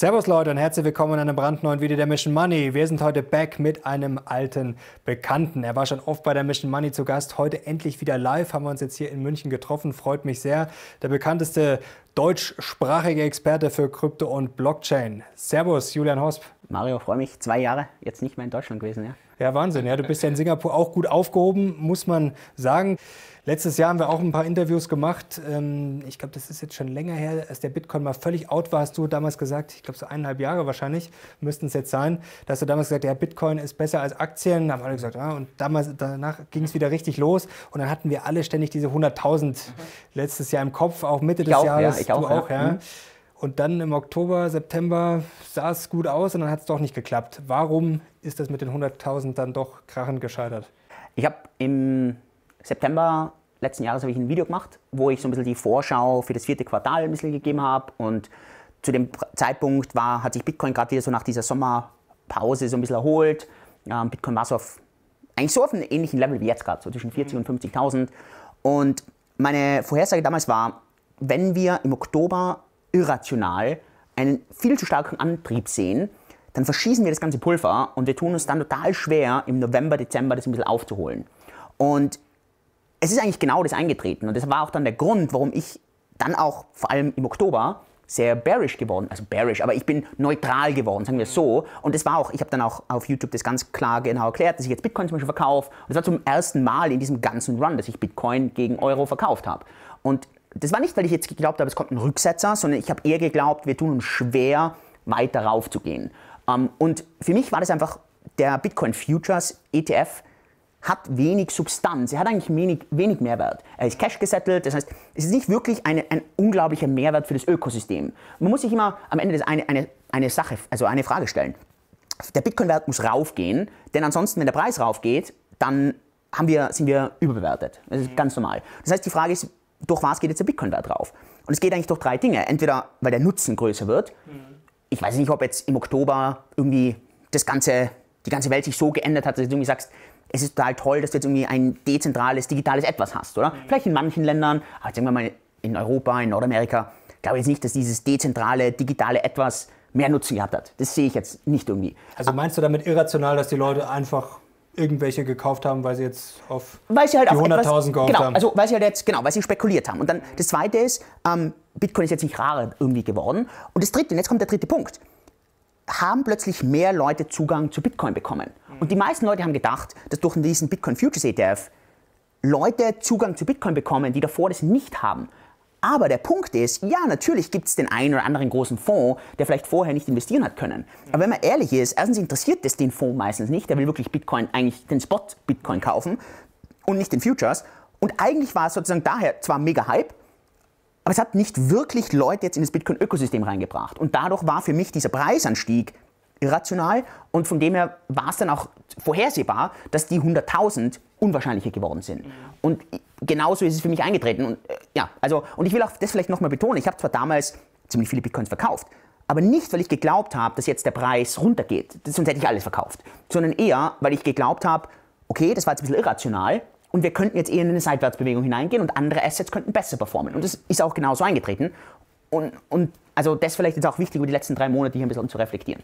Servus Leute und herzlich willkommen in einem brandneuen Video der Mission Money. Wir sind heute back mit einem alten Bekannten. Er war schon oft bei der Mission Money zu Gast, heute endlich wieder live, haben wir uns jetzt hier in München getroffen, freut mich sehr. Der bekannteste deutschsprachige Experte für Krypto und Blockchain. Servus Julian Hosp. Mario, freue mich, 2 Jahre jetzt nicht mehr in Deutschland gewesen, ja? Ja, Wahnsinn. Ja, du bist ja in Singapur auch gut aufgehoben, muss man sagen. Letztes Jahr haben wir auch ein paar Interviews gemacht. Ich glaube, das ist jetzt schon länger her, als der Bitcoin mal völlig out war, hast du damals gesagt, ich glaube so 1,5 Jahre wahrscheinlich, müssten es jetzt sein, da hast du damals gesagt, ja, Bitcoin ist besser als Aktien. Da haben alle gesagt, ja, und danach ging es wieder richtig los. Und dann hatten wir alle ständig diese 100.000 letztes Jahr im Kopf, auch Mitte des Jahres. Ja, ich auch, ja. Mhm. Und dann im Oktober, September sah es gut aus und dann hat es doch nicht geklappt. Warum ist das mit den 100.000 dann doch krachend gescheitert? Ich habe im September letzten Jahres ein Video gemacht, wo ich so ein bisschen die Vorschau für das 4. Quartal ein bisschen gegeben habe. Und zu dem Zeitpunkt hat sich Bitcoin gerade wieder so nach dieser Sommerpause so ein bisschen erholt. Bitcoin war so eigentlich auf einem ähnlichen Level wie jetzt gerade, so zwischen 40.000 und 50.000. Und meine Vorhersage damals war, wenn wir im Oktober irrational einen viel zu starken Antrieb sehen, dann verschießen wir das ganze Pulver und wir tun uns dann total schwer, im November, Dezember das ein bisschen aufzuholen. Und es ist eigentlich genau das eingetreten und das war auch dann der Grund, warum ich dann auch vor allem im Oktober sehr bearish geworden, also bearish, aber ich bin neutral geworden, sagen wir es so. Und das war auch, ich habe dann auch auf YouTube das ganz klar genau erklärt, dass ich jetzt Bitcoin zum Beispiel verkaufe. Und das war zum ersten Mal in diesem ganzen Run, dass ich Bitcoin gegen Euro verkauft habe. Und das war nicht, weil ich jetzt geglaubt habe, es kommt ein Rücksetzer, sondern ich habe eher geglaubt, wir tun uns schwer, weiter raufzugehen. Und für mich war das einfach, der Bitcoin Futures ETF hat wenig Substanz, er hat eigentlich wenig Mehrwert. Er ist cash gesettelt, das heißt, es ist nicht wirklich ein unglaublicher Mehrwert für das Ökosystem. Man muss sich immer am Ende eine Frage stellen. Der Bitcoin-Wert muss raufgehen, denn ansonsten, wenn der Preis raufgeht, dann sind wir überbewertet. Das ist ganz normal. Das heißt, die Frage ist, durch was geht jetzt der Bitcoin-Wert rauf? Und es geht eigentlich durch 3 Dinge. Entweder, weil der Nutzen größer wird. Ich weiß nicht, ob jetzt im Oktober irgendwie die ganze Welt sich so geändert hat, dass du irgendwie sagst, es ist total toll, dass du jetzt irgendwie ein dezentrales, digitales Etwas hast, oder? Vielleicht in manchen Ländern, aber sagen wir mal in Europa, in Nordamerika, glaube ich jetzt nicht, dass dieses dezentrale, digitale Etwas mehr Nutzen gehabt hat. Das sehe ich jetzt nicht irgendwie. Also meinst du damit irrational, dass die Leute einfach irgendwelche gekauft haben, weil sie jetzt auf die 100.000 gekauft haben. Also weil sie halt jetzt, weil sie spekuliert haben. Und dann das Zweite ist, Bitcoin ist jetzt nicht rarer irgendwie geworden. Und das Dritte, und jetzt kommt der dritte Punkt, haben plötzlich mehr Leute Zugang zu Bitcoin bekommen. Und die meisten Leute haben gedacht, dass durch diesen Bitcoin Futures ETF Leute Zugang zu Bitcoin bekommen, die davor das nicht haben. Aber der Punkt ist, ja, natürlich gibt es den einen oder anderen großen Fonds, der vielleicht vorher nicht investieren hat können. Aber wenn man ehrlich ist, erstens interessiert es den Fonds meistens nicht. Der will wirklich Bitcoin, eigentlich den Spot-Bitcoin kaufen und nicht den Futures. Und eigentlich war es sozusagen daher zwar mega Hype, aber es hat nicht wirklich Leute jetzt in das Bitcoin-Ökosystem reingebracht. Und dadurch war für mich dieser Preisanstieg irrational. Und von dem her war es dann auch vorhersehbar, dass die 100.000 unwahrscheinlicher geworden sind. Und genauso ist es für mich eingetreten. Und ja, also, und ich will auch das vielleicht nochmal betonen, ich habe zwar damals ziemlich viele Bitcoins verkauft, aber nicht, weil ich geglaubt habe, dass jetzt der Preis runtergeht, sonst hätte ich alles verkauft, sondern eher, weil ich geglaubt habe, okay, das war jetzt ein bisschen irrational und wir könnten jetzt eher in eine Seitwärtsbewegung hineingehen und andere Assets könnten besser performen. Und das ist auch genauso eingetreten. Und also das vielleicht jetzt auch wichtig, über die letzten 3 Monate hier ein bisschen zu reflektieren.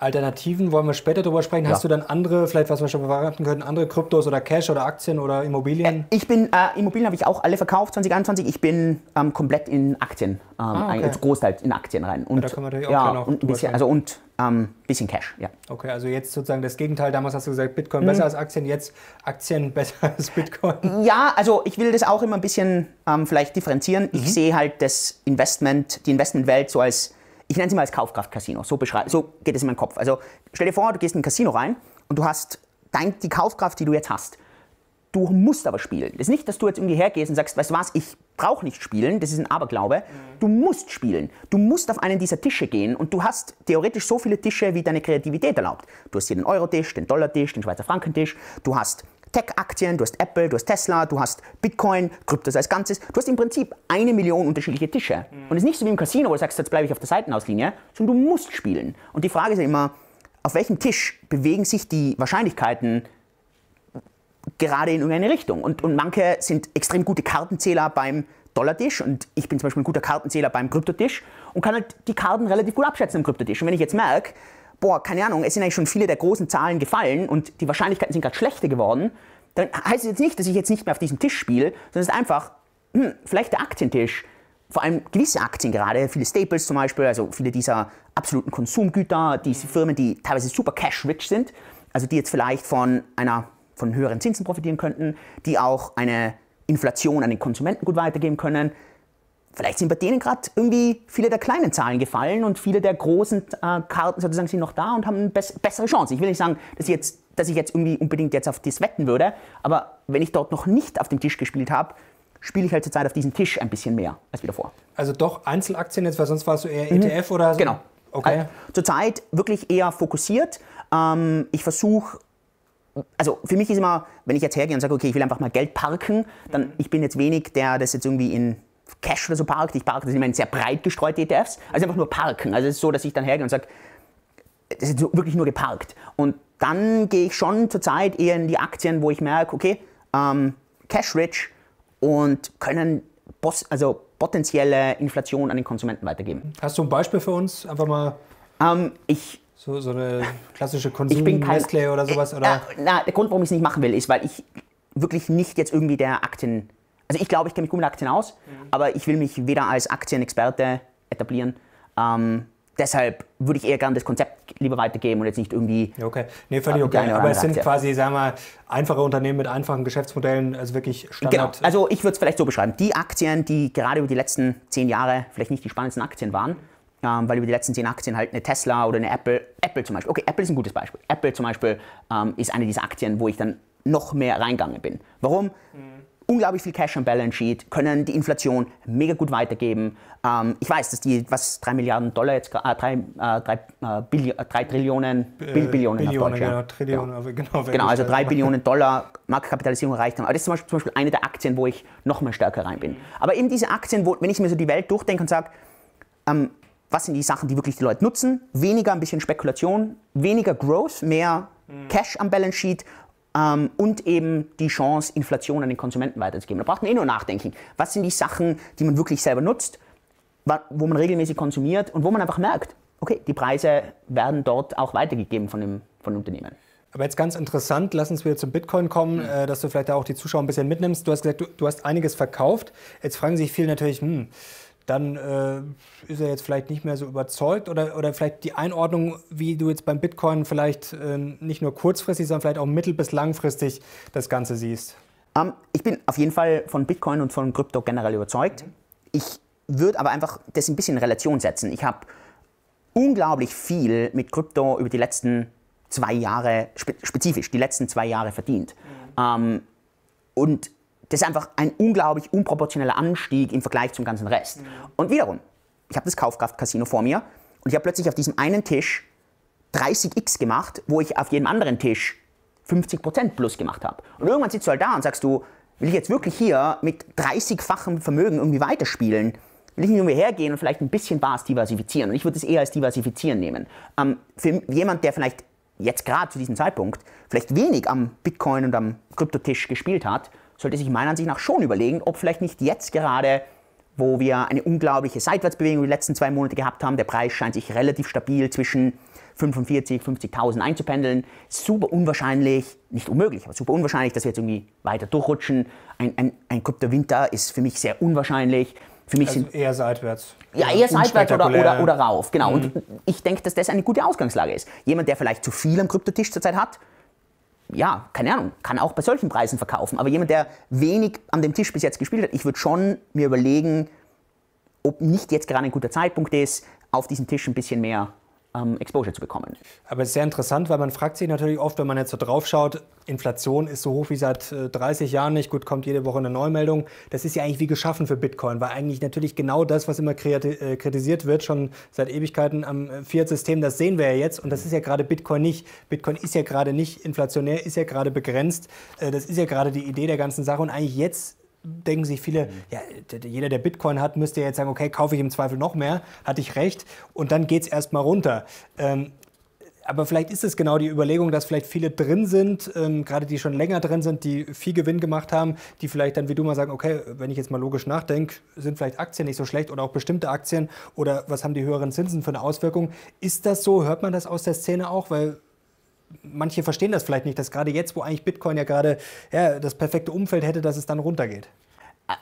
Alternativen wollen wir später darüber sprechen. Ja. Hast du dann andere, vielleicht was wir schon verraten können, andere Kryptos oder Cash oder Aktien oder Immobilien? Immobilien habe ich auch alle verkauft 2021. Ich bin komplett in Aktien, okay. Also Großteil in Aktien rein. Und, da können wir natürlich auch noch und ein bisschen, bisschen Cash, ja. Okay, also jetzt sozusagen das Gegenteil. Damals hast du gesagt, Bitcoin besser als Aktien, jetzt Aktien besser als Bitcoin. Ja, also ich will das auch immer ein bisschen vielleicht differenzieren. Ich sehe halt das Investment, die Investmentwelt so als, ich nenne es mal als Kaufkraft-Casino, so geht es in meinen Kopf. Also stell dir vor, du gehst in ein Casino rein und du hast die Kaufkraft, die du jetzt hast. Du musst aber spielen. Das ist nicht, dass du jetzt irgendwie hergehst und sagst, weißt du was, ich brauche nicht spielen, das ist ein Aberglaube. Du musst spielen. Du musst auf einen dieser Tische gehen und du hast theoretisch so viele Tische, wie deine Kreativität erlaubt. Du hast hier den Euro-Tisch, den Dollar-Tisch, den Schweizer Franken-Tisch, du hast Tech-Aktien, du hast Apple, du hast Tesla, du hast Bitcoin, Kryptos als Ganzes. Du hast im Prinzip 1 Million unterschiedliche Tische. Und es ist nicht so wie im Casino, wo du sagst, jetzt bleibe ich auf der Seitenauslinie, sondern du musst spielen. Und die Frage ist ja immer, auf welchem Tisch bewegen sich die Wahrscheinlichkeiten gerade in irgendeine Richtung? Und manche sind extrem gute Kartenzähler beim Dollartisch und ich bin zum Beispiel ein guter Kartenzähler beim Kryptotisch und kann halt die Karten relativ gut abschätzen im Kryptotisch. Und wenn ich jetzt merke, boah, keine Ahnung, es sind eigentlich schon viele der großen Zahlen gefallen und die Wahrscheinlichkeiten sind gerade schlechter geworden, dann heißt es jetzt nicht, dass ich jetzt nicht mehr auf diesem Tisch spiele, sondern es ist einfach, vielleicht der Aktientisch. Vor allem gewisse Aktien gerade, viele Staples zum Beispiel, also viele dieser absoluten Konsumgüter, diese Firmen, die teilweise super cash-rich sind, also die jetzt vielleicht von höheren Zinsen profitieren könnten, die auch eine Inflation an den Konsumenten gut weitergeben können. Vielleicht sind bei denen gerade irgendwie viele der kleinen Zahlen gefallen und viele der großen Karten sozusagen sind noch da und haben eine bessere Chance. Ich will nicht sagen, dass ich jetzt irgendwie unbedingt jetzt auf das wetten würde, aber wenn ich dort noch nicht auf dem Tisch gespielt habe, spiele ich halt zurzeit auf diesem Tisch ein bisschen mehr als wieder vor. Also doch Einzelaktien jetzt, weil sonst warst du eher ETF oder so? Genau. Okay. Also zurzeit wirklich eher fokussiert. Ich versuche, also für mich ist immer, wenn ich jetzt hergehe und sage, okay, ich will einfach mal Geld parken, dann ich bin jetzt wenig der, das jetzt irgendwie in Cash oder so parkt. Ich parke das immer in sehr breit gestreute ETFs. Also einfach nur parken. Also es ist so, dass ich dann hergehe und sage, das ist wirklich nur geparkt. Und dann gehe ich schon zurzeit eher in die Aktien, wo ich merke, okay, Cash-Rich, und können potenzielle Inflation an den Konsumenten weitergeben. Hast du ein Beispiel für uns? Einfach mal so eine klassische Konsum-Nestle oder sowas? Oder? Na, der Grund, warum ich es nicht machen will, ist, weil ich wirklich nicht jetzt irgendwie der Aktien... Also ich glaube, ich kenne mich gut mit Aktien aus, aber ich will mich weder als Aktienexperte etablieren. Deshalb würde ich eher gerne das Konzept lieber weitergeben und jetzt nicht irgendwie... Okay, nee, völlig okay. Aber es sind quasi, sagen wir mal, einfache Unternehmen mit einfachen Geschäftsmodellen, also wirklich Standard... Genau, also ich würde es vielleicht so beschreiben. Die Aktien, die gerade über die letzten 10 Jahre vielleicht nicht die spannendsten Aktien waren, weil über die letzten 10 Aktien halt eine Tesla oder eine Apple zum Beispiel. Okay, Apple ist ein gutes Beispiel. Apple zum Beispiel ist eine dieser Aktien, wo ich dann noch mehr reingegangen bin. Warum? Unglaublich viel Cash am Balance Sheet, können die Inflation mega gut weitergeben. Ich weiß, dass die, was, 3 Milliarden Dollar jetzt, 3 Billionen Dollar Marktkapitalisierung erreicht haben. Aber das ist zum Beispiel eine der Aktien, wo ich noch mal stärker rein bin. Aber eben diese Aktien, wo, wenn ich mir so die Welt durchdenke und sage, was sind die Sachen, die wirklich die Leute nutzen? Weniger ein bisschen Spekulation, weniger Growth, mehr Cash am Balance Sheet, und eben die Chance, Inflation an den Konsumenten weiterzugeben. Da braucht man nur nachdenken. Was sind die Sachen, die man wirklich selber nutzt, wo man regelmäßig konsumiert und wo man einfach merkt, okay, die Preise werden dort auch weitergegeben von dem Unternehmen. Aber jetzt ganz interessant, lass uns wieder zum Bitcoin kommen, dass du vielleicht auch die Zuschauer ein bisschen mitnimmst. Du hast gesagt, du hast einiges verkauft. Jetzt fragen sich viele natürlich, dann ist er jetzt vielleicht nicht mehr so überzeugt oder vielleicht die Einordnung, wie du jetzt beim Bitcoin vielleicht nicht nur kurzfristig, sondern vielleicht auch mittel- bis langfristig das Ganze siehst. Ich bin auf jeden Fall von Bitcoin und von Krypto generell überzeugt. Ich würde aber einfach das ein bisschen in Relation setzen. Ich habe unglaublich viel mit Krypto über die letzten 2 Jahre, spezifisch die letzten 2 Jahre verdient. Und das ist einfach ein unglaublich unproportioneller Anstieg im Vergleich zum ganzen Rest. Und wiederum, ich habe das Kaufkraft-Casino vor mir und ich habe plötzlich auf diesem einen Tisch 30x gemacht, wo ich auf jedem anderen Tisch 50% plus gemacht habe. Und irgendwann sitzt du halt da und sagst du, will ich jetzt wirklich hier mit 30-fachem Vermögen irgendwie weiterspielen? Will ich nicht irgendwie hergehen und vielleicht ein bisschen was diversifizieren? Und ich würde es eher als diversifizieren nehmen. Für jemand, der vielleicht jetzt gerade zu diesem Zeitpunkt vielleicht wenig am Bitcoin und am Kryptotisch gespielt hat, sollte sich meiner Ansicht nach schon überlegen, ob vielleicht nicht jetzt gerade, wo wir eine unglaubliche Seitwärtsbewegung die letzten 2 Monate gehabt haben, der Preis scheint sich relativ stabil zwischen 45.000 und 50.000 einzupendeln. Super unwahrscheinlich, nicht unmöglich, aber super unwahrscheinlich, dass wir jetzt irgendwie weiter durchrutschen. Ein Kryptowinter ist für mich sehr unwahrscheinlich. Für mich also sind, eher seitwärts. Ja, eher seitwärts oder rauf, genau. Und ich denke, dass das eine gute Ausgangslage ist. Jemand, der vielleicht zu viel am Kryptotisch zurzeit hat, ja, keine Ahnung, kann auch bei solchen Preisen verkaufen. Aber jemand, der wenig an dem Tisch bis jetzt gespielt hat, ich würde schon mir überlegen, ob nicht jetzt gerade ein guter Zeitpunkt ist, auf diesem Tisch ein bisschen mehr Exposure zu bekommen. Aber es ist sehr interessant, weil man fragt sich natürlich oft, wenn man jetzt so drauf schaut, Inflation ist so hoch wie seit 30 Jahren nicht, gut, kommt jede Woche eine Neumeldung. Das ist ja eigentlich wie geschaffen für Bitcoin, weil eigentlich natürlich genau das, was immer kritisiert wird, schon seit Ewigkeiten am Fiat-System, das sehen wir ja jetzt und das ist ja gerade Bitcoin nicht. Bitcoin ist ja gerade nicht inflationär, ist ja gerade begrenzt, das ist ja gerade die Idee der ganzen Sache und eigentlich jetzt denken sich viele, ja, jeder, der Bitcoin hat, müsste jetzt sagen, okay, kaufe ich im Zweifel noch mehr, hatte ich recht, und dann geht es erstmal runter. Aber vielleicht ist es genau die Überlegung, dass vielleicht viele drin sind, gerade die schon länger drin sind, die viel Gewinn gemacht haben, die vielleicht dann wie du mal sagen, okay, wenn ich jetzt mal logisch nachdenke, sind vielleicht Aktien nicht so schlecht oder auch bestimmte Aktien oder was haben die höheren Zinsen für eine Auswirkung? Ist das so? Hört man das aus der Szene auch? Weil manche verstehen das vielleicht nicht, dass gerade jetzt, wo eigentlich Bitcoin ja gerade das perfekte Umfeld hätte, dass es dann runtergeht.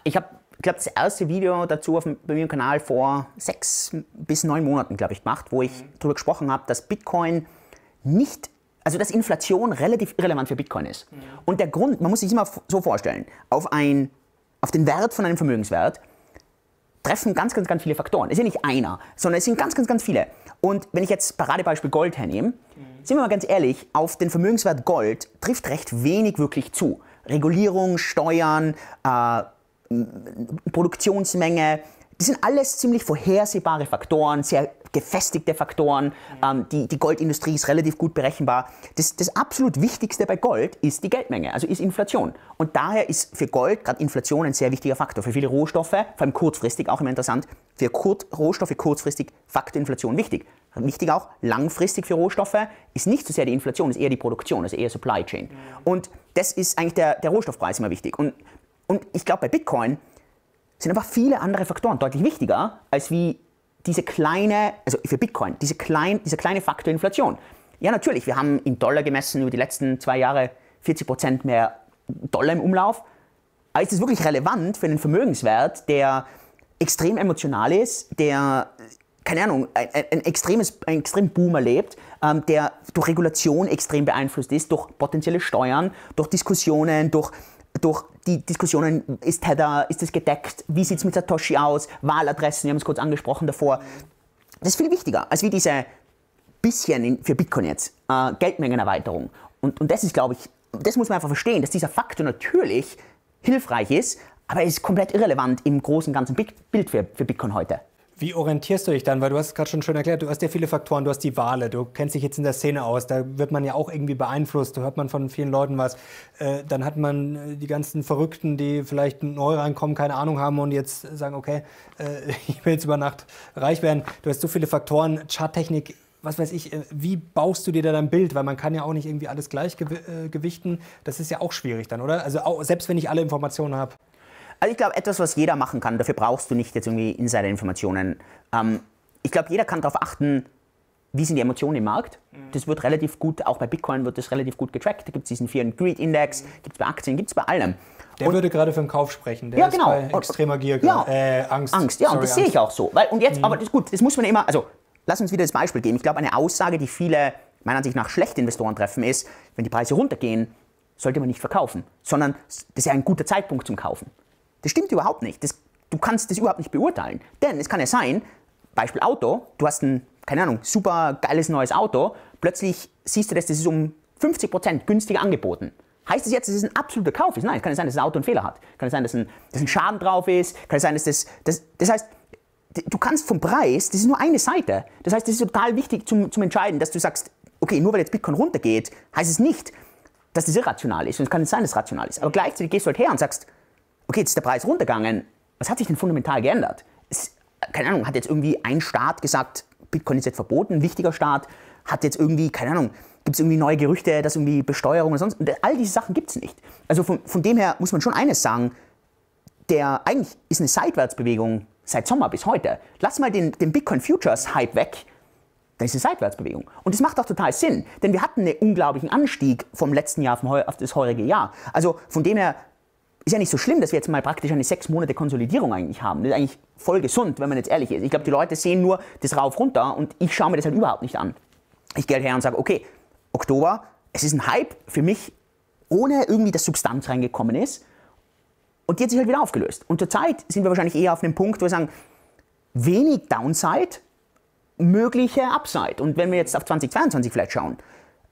Ich glaube, das erste Video dazu bei mir im Kanal vor 6 bis 9 Monaten, glaube ich, gemacht, wo ich darüber gesprochen habe, dass Bitcoin nicht, also dass Inflation relativ irrelevant für Bitcoin ist. Ja. Und der Grund, man muss sich immer so vorstellen, auf den Wert von einem Vermögenswert treffen ganz viele Faktoren. Es ist ja nicht einer, sondern es sind ganz viele. Und wenn ich jetzt Paradebeispiel Gold hernehme, sind wir mal ganz ehrlich, auf den Vermögenswert Gold trifft recht wenig wirklich zu. Regulierung, Steuern, Produktionsmenge, die sind alles ziemlich vorhersehbare Faktoren, sehr gefestigte Faktoren. Die Goldindustrie ist relativ gut berechenbar. Das absolut Wichtigste bei Gold ist die Geldmenge, also ist Inflation. Und daher ist für Gold gerade Inflation ein sehr wichtiger Faktor. Für viele Rohstoffe, vor allem kurzfristig, auch immer interessant, für Rohstoffe kurzfristig Faktor Inflation wichtig. Wichtig auch, langfristig für Rohstoffe ist nicht so sehr die Inflation, ist eher die Produktion, also eher Supply Chain. Und das ist eigentlich der Rohstoffpreis immer wichtig. Und ich glaube, bei Bitcoin sind aber viele andere Faktoren deutlich wichtiger, als wie diese kleine, also für Bitcoin, dieser kleine Faktor Inflation. Ja, natürlich, wir haben in Dollar gemessen über die letzten 2 Jahre 40% mehr Dollar im Umlauf. Aber ist das wirklich relevant für einen Vermögenswert, der extrem emotional ist, der, keine Ahnung, einen extremen Boom erlebt, der durch Regulation extrem beeinflusst ist, durch potenzielle Steuern, durch Diskussionen, durch die Diskussionen, ist Tether, ist das gedeckt, wie sieht es mit Satoshi aus, Wahladressen, wir haben es kurz angesprochen davor. Das ist viel wichtiger, als wie diese für Bitcoin jetzt, Geldmengenerweiterung. Und das ist, glaube ich, das muss man einfach verstehen, dass dieser Faktor natürlich hilfreich ist, aber er ist komplett irrelevant im großen ganzen Bild für Bitcoin heute. Wie orientierst du dich dann? Weil du hast es gerade schon schön erklärt, du hast ja viele Faktoren, du hast die Wale, du kennst dich jetzt in der Szene aus, da wird man ja auch irgendwie beeinflusst, da hört man von vielen Leuten was. Dann hat man die ganzen Verrückten, die vielleicht neu reinkommen, keine Ahnung haben und jetzt sagen, okay, ich will jetzt über Nacht reich werden. Du hast so viele Faktoren, Charttechnik, was weiß ich, wie baust du dir da dein Bild? Weil man kann ja auch nicht irgendwie alles gleich gewichten, das ist ja auch schwierig dann, oder? Also auch, selbst wenn ich alle Informationen habe. Also ich glaube, etwas, was jeder machen kann, dafür brauchst du nicht jetzt irgendwie Insider-Informationen. Ich glaube, jeder kann darauf achten, wie sind die Emotionen im Markt. Das wird relativ gut, auch bei Bitcoin wird das relativ gut getrackt. Da gibt es diesen Fear and Greed Index, gibt es bei Aktien, gibt es bei allem. Der würde gerade für den Kauf sprechen, der ist bei extremer Gier, Angst. Ja, sorry, und das sehe ich auch so. Weil, und jetzt, aber das, gut, das muss man immer, also lass uns wieder das Beispiel geben. Ich glaube, eine Aussage, die viele meiner Ansicht nach schlechte Investoren treffen, ist, wenn die Preise runtergehen, sollte man nicht verkaufen, sondern das ist ja ein guter Zeitpunkt zum Kaufen. Das stimmt überhaupt nicht. Du kannst das überhaupt nicht beurteilen. Denn es kann ja sein, Beispiel Auto, du hast ein, keine Ahnung, super geiles neues Auto, plötzlich siehst du, das ist um 50% günstiger angeboten. Heißt das jetzt, dass es ein absoluter Kauf ist? Nein, es kann ja sein, dass das Auto einen Fehler hat. Kann ja sein, dass ein Schaden drauf ist. Kann ja sein, dass das heißt, du kannst vom Preis, das ist nur eine Seite. Das heißt, das ist total wichtig zum Entscheiden, dass du sagst, okay, nur weil jetzt Bitcoin runtergeht, heißt es nicht, dass das irrational ist. Und es kann nicht sein, dass es rational ist. Aber gleichzeitig gehst du halt her und sagst, okay, jetzt ist der Preis runtergegangen, was hat sich denn fundamental geändert? Keine Ahnung, hat jetzt irgendwie ein Staat gesagt, Bitcoin ist jetzt verboten, ein wichtiger Staat, hat jetzt irgendwie, keine Ahnung, gibt es irgendwie neue Gerüchte, dass irgendwie Besteuerung oder sonst, all diese Sachen gibt es nicht. Also von dem her muss man schon eines sagen, eigentlich ist eine Seitwärtsbewegung seit Sommer bis heute. Lass mal den Bitcoin Futures Hype weg, dann ist eine Seitwärtsbewegung. Und das macht auch total Sinn, denn wir hatten einen unglaublichen Anstieg vom letzten Jahr auf das heurige Jahr. Also von dem her, ist ja nicht so schlimm, dass wir jetzt mal praktisch eine 6 Monate Konsolidierung eigentlich haben. Das ist eigentlich voll gesund, wenn man jetzt ehrlich ist. Ich glaube, die Leute sehen nur das rauf runter und ich schaue mir das halt überhaupt nicht an. Ich gehe halt her und sage, okay, Oktober, es ist ein Hype für mich, ohne irgendwie, dass Substanz reingekommen ist. Und die hat sich halt wieder aufgelöst. Und zurzeit sind wir wahrscheinlich eher auf einem Punkt, wo wir sagen, wenig Downside, mögliche Upside. Und wenn wir jetzt auf 2022 vielleicht schauen,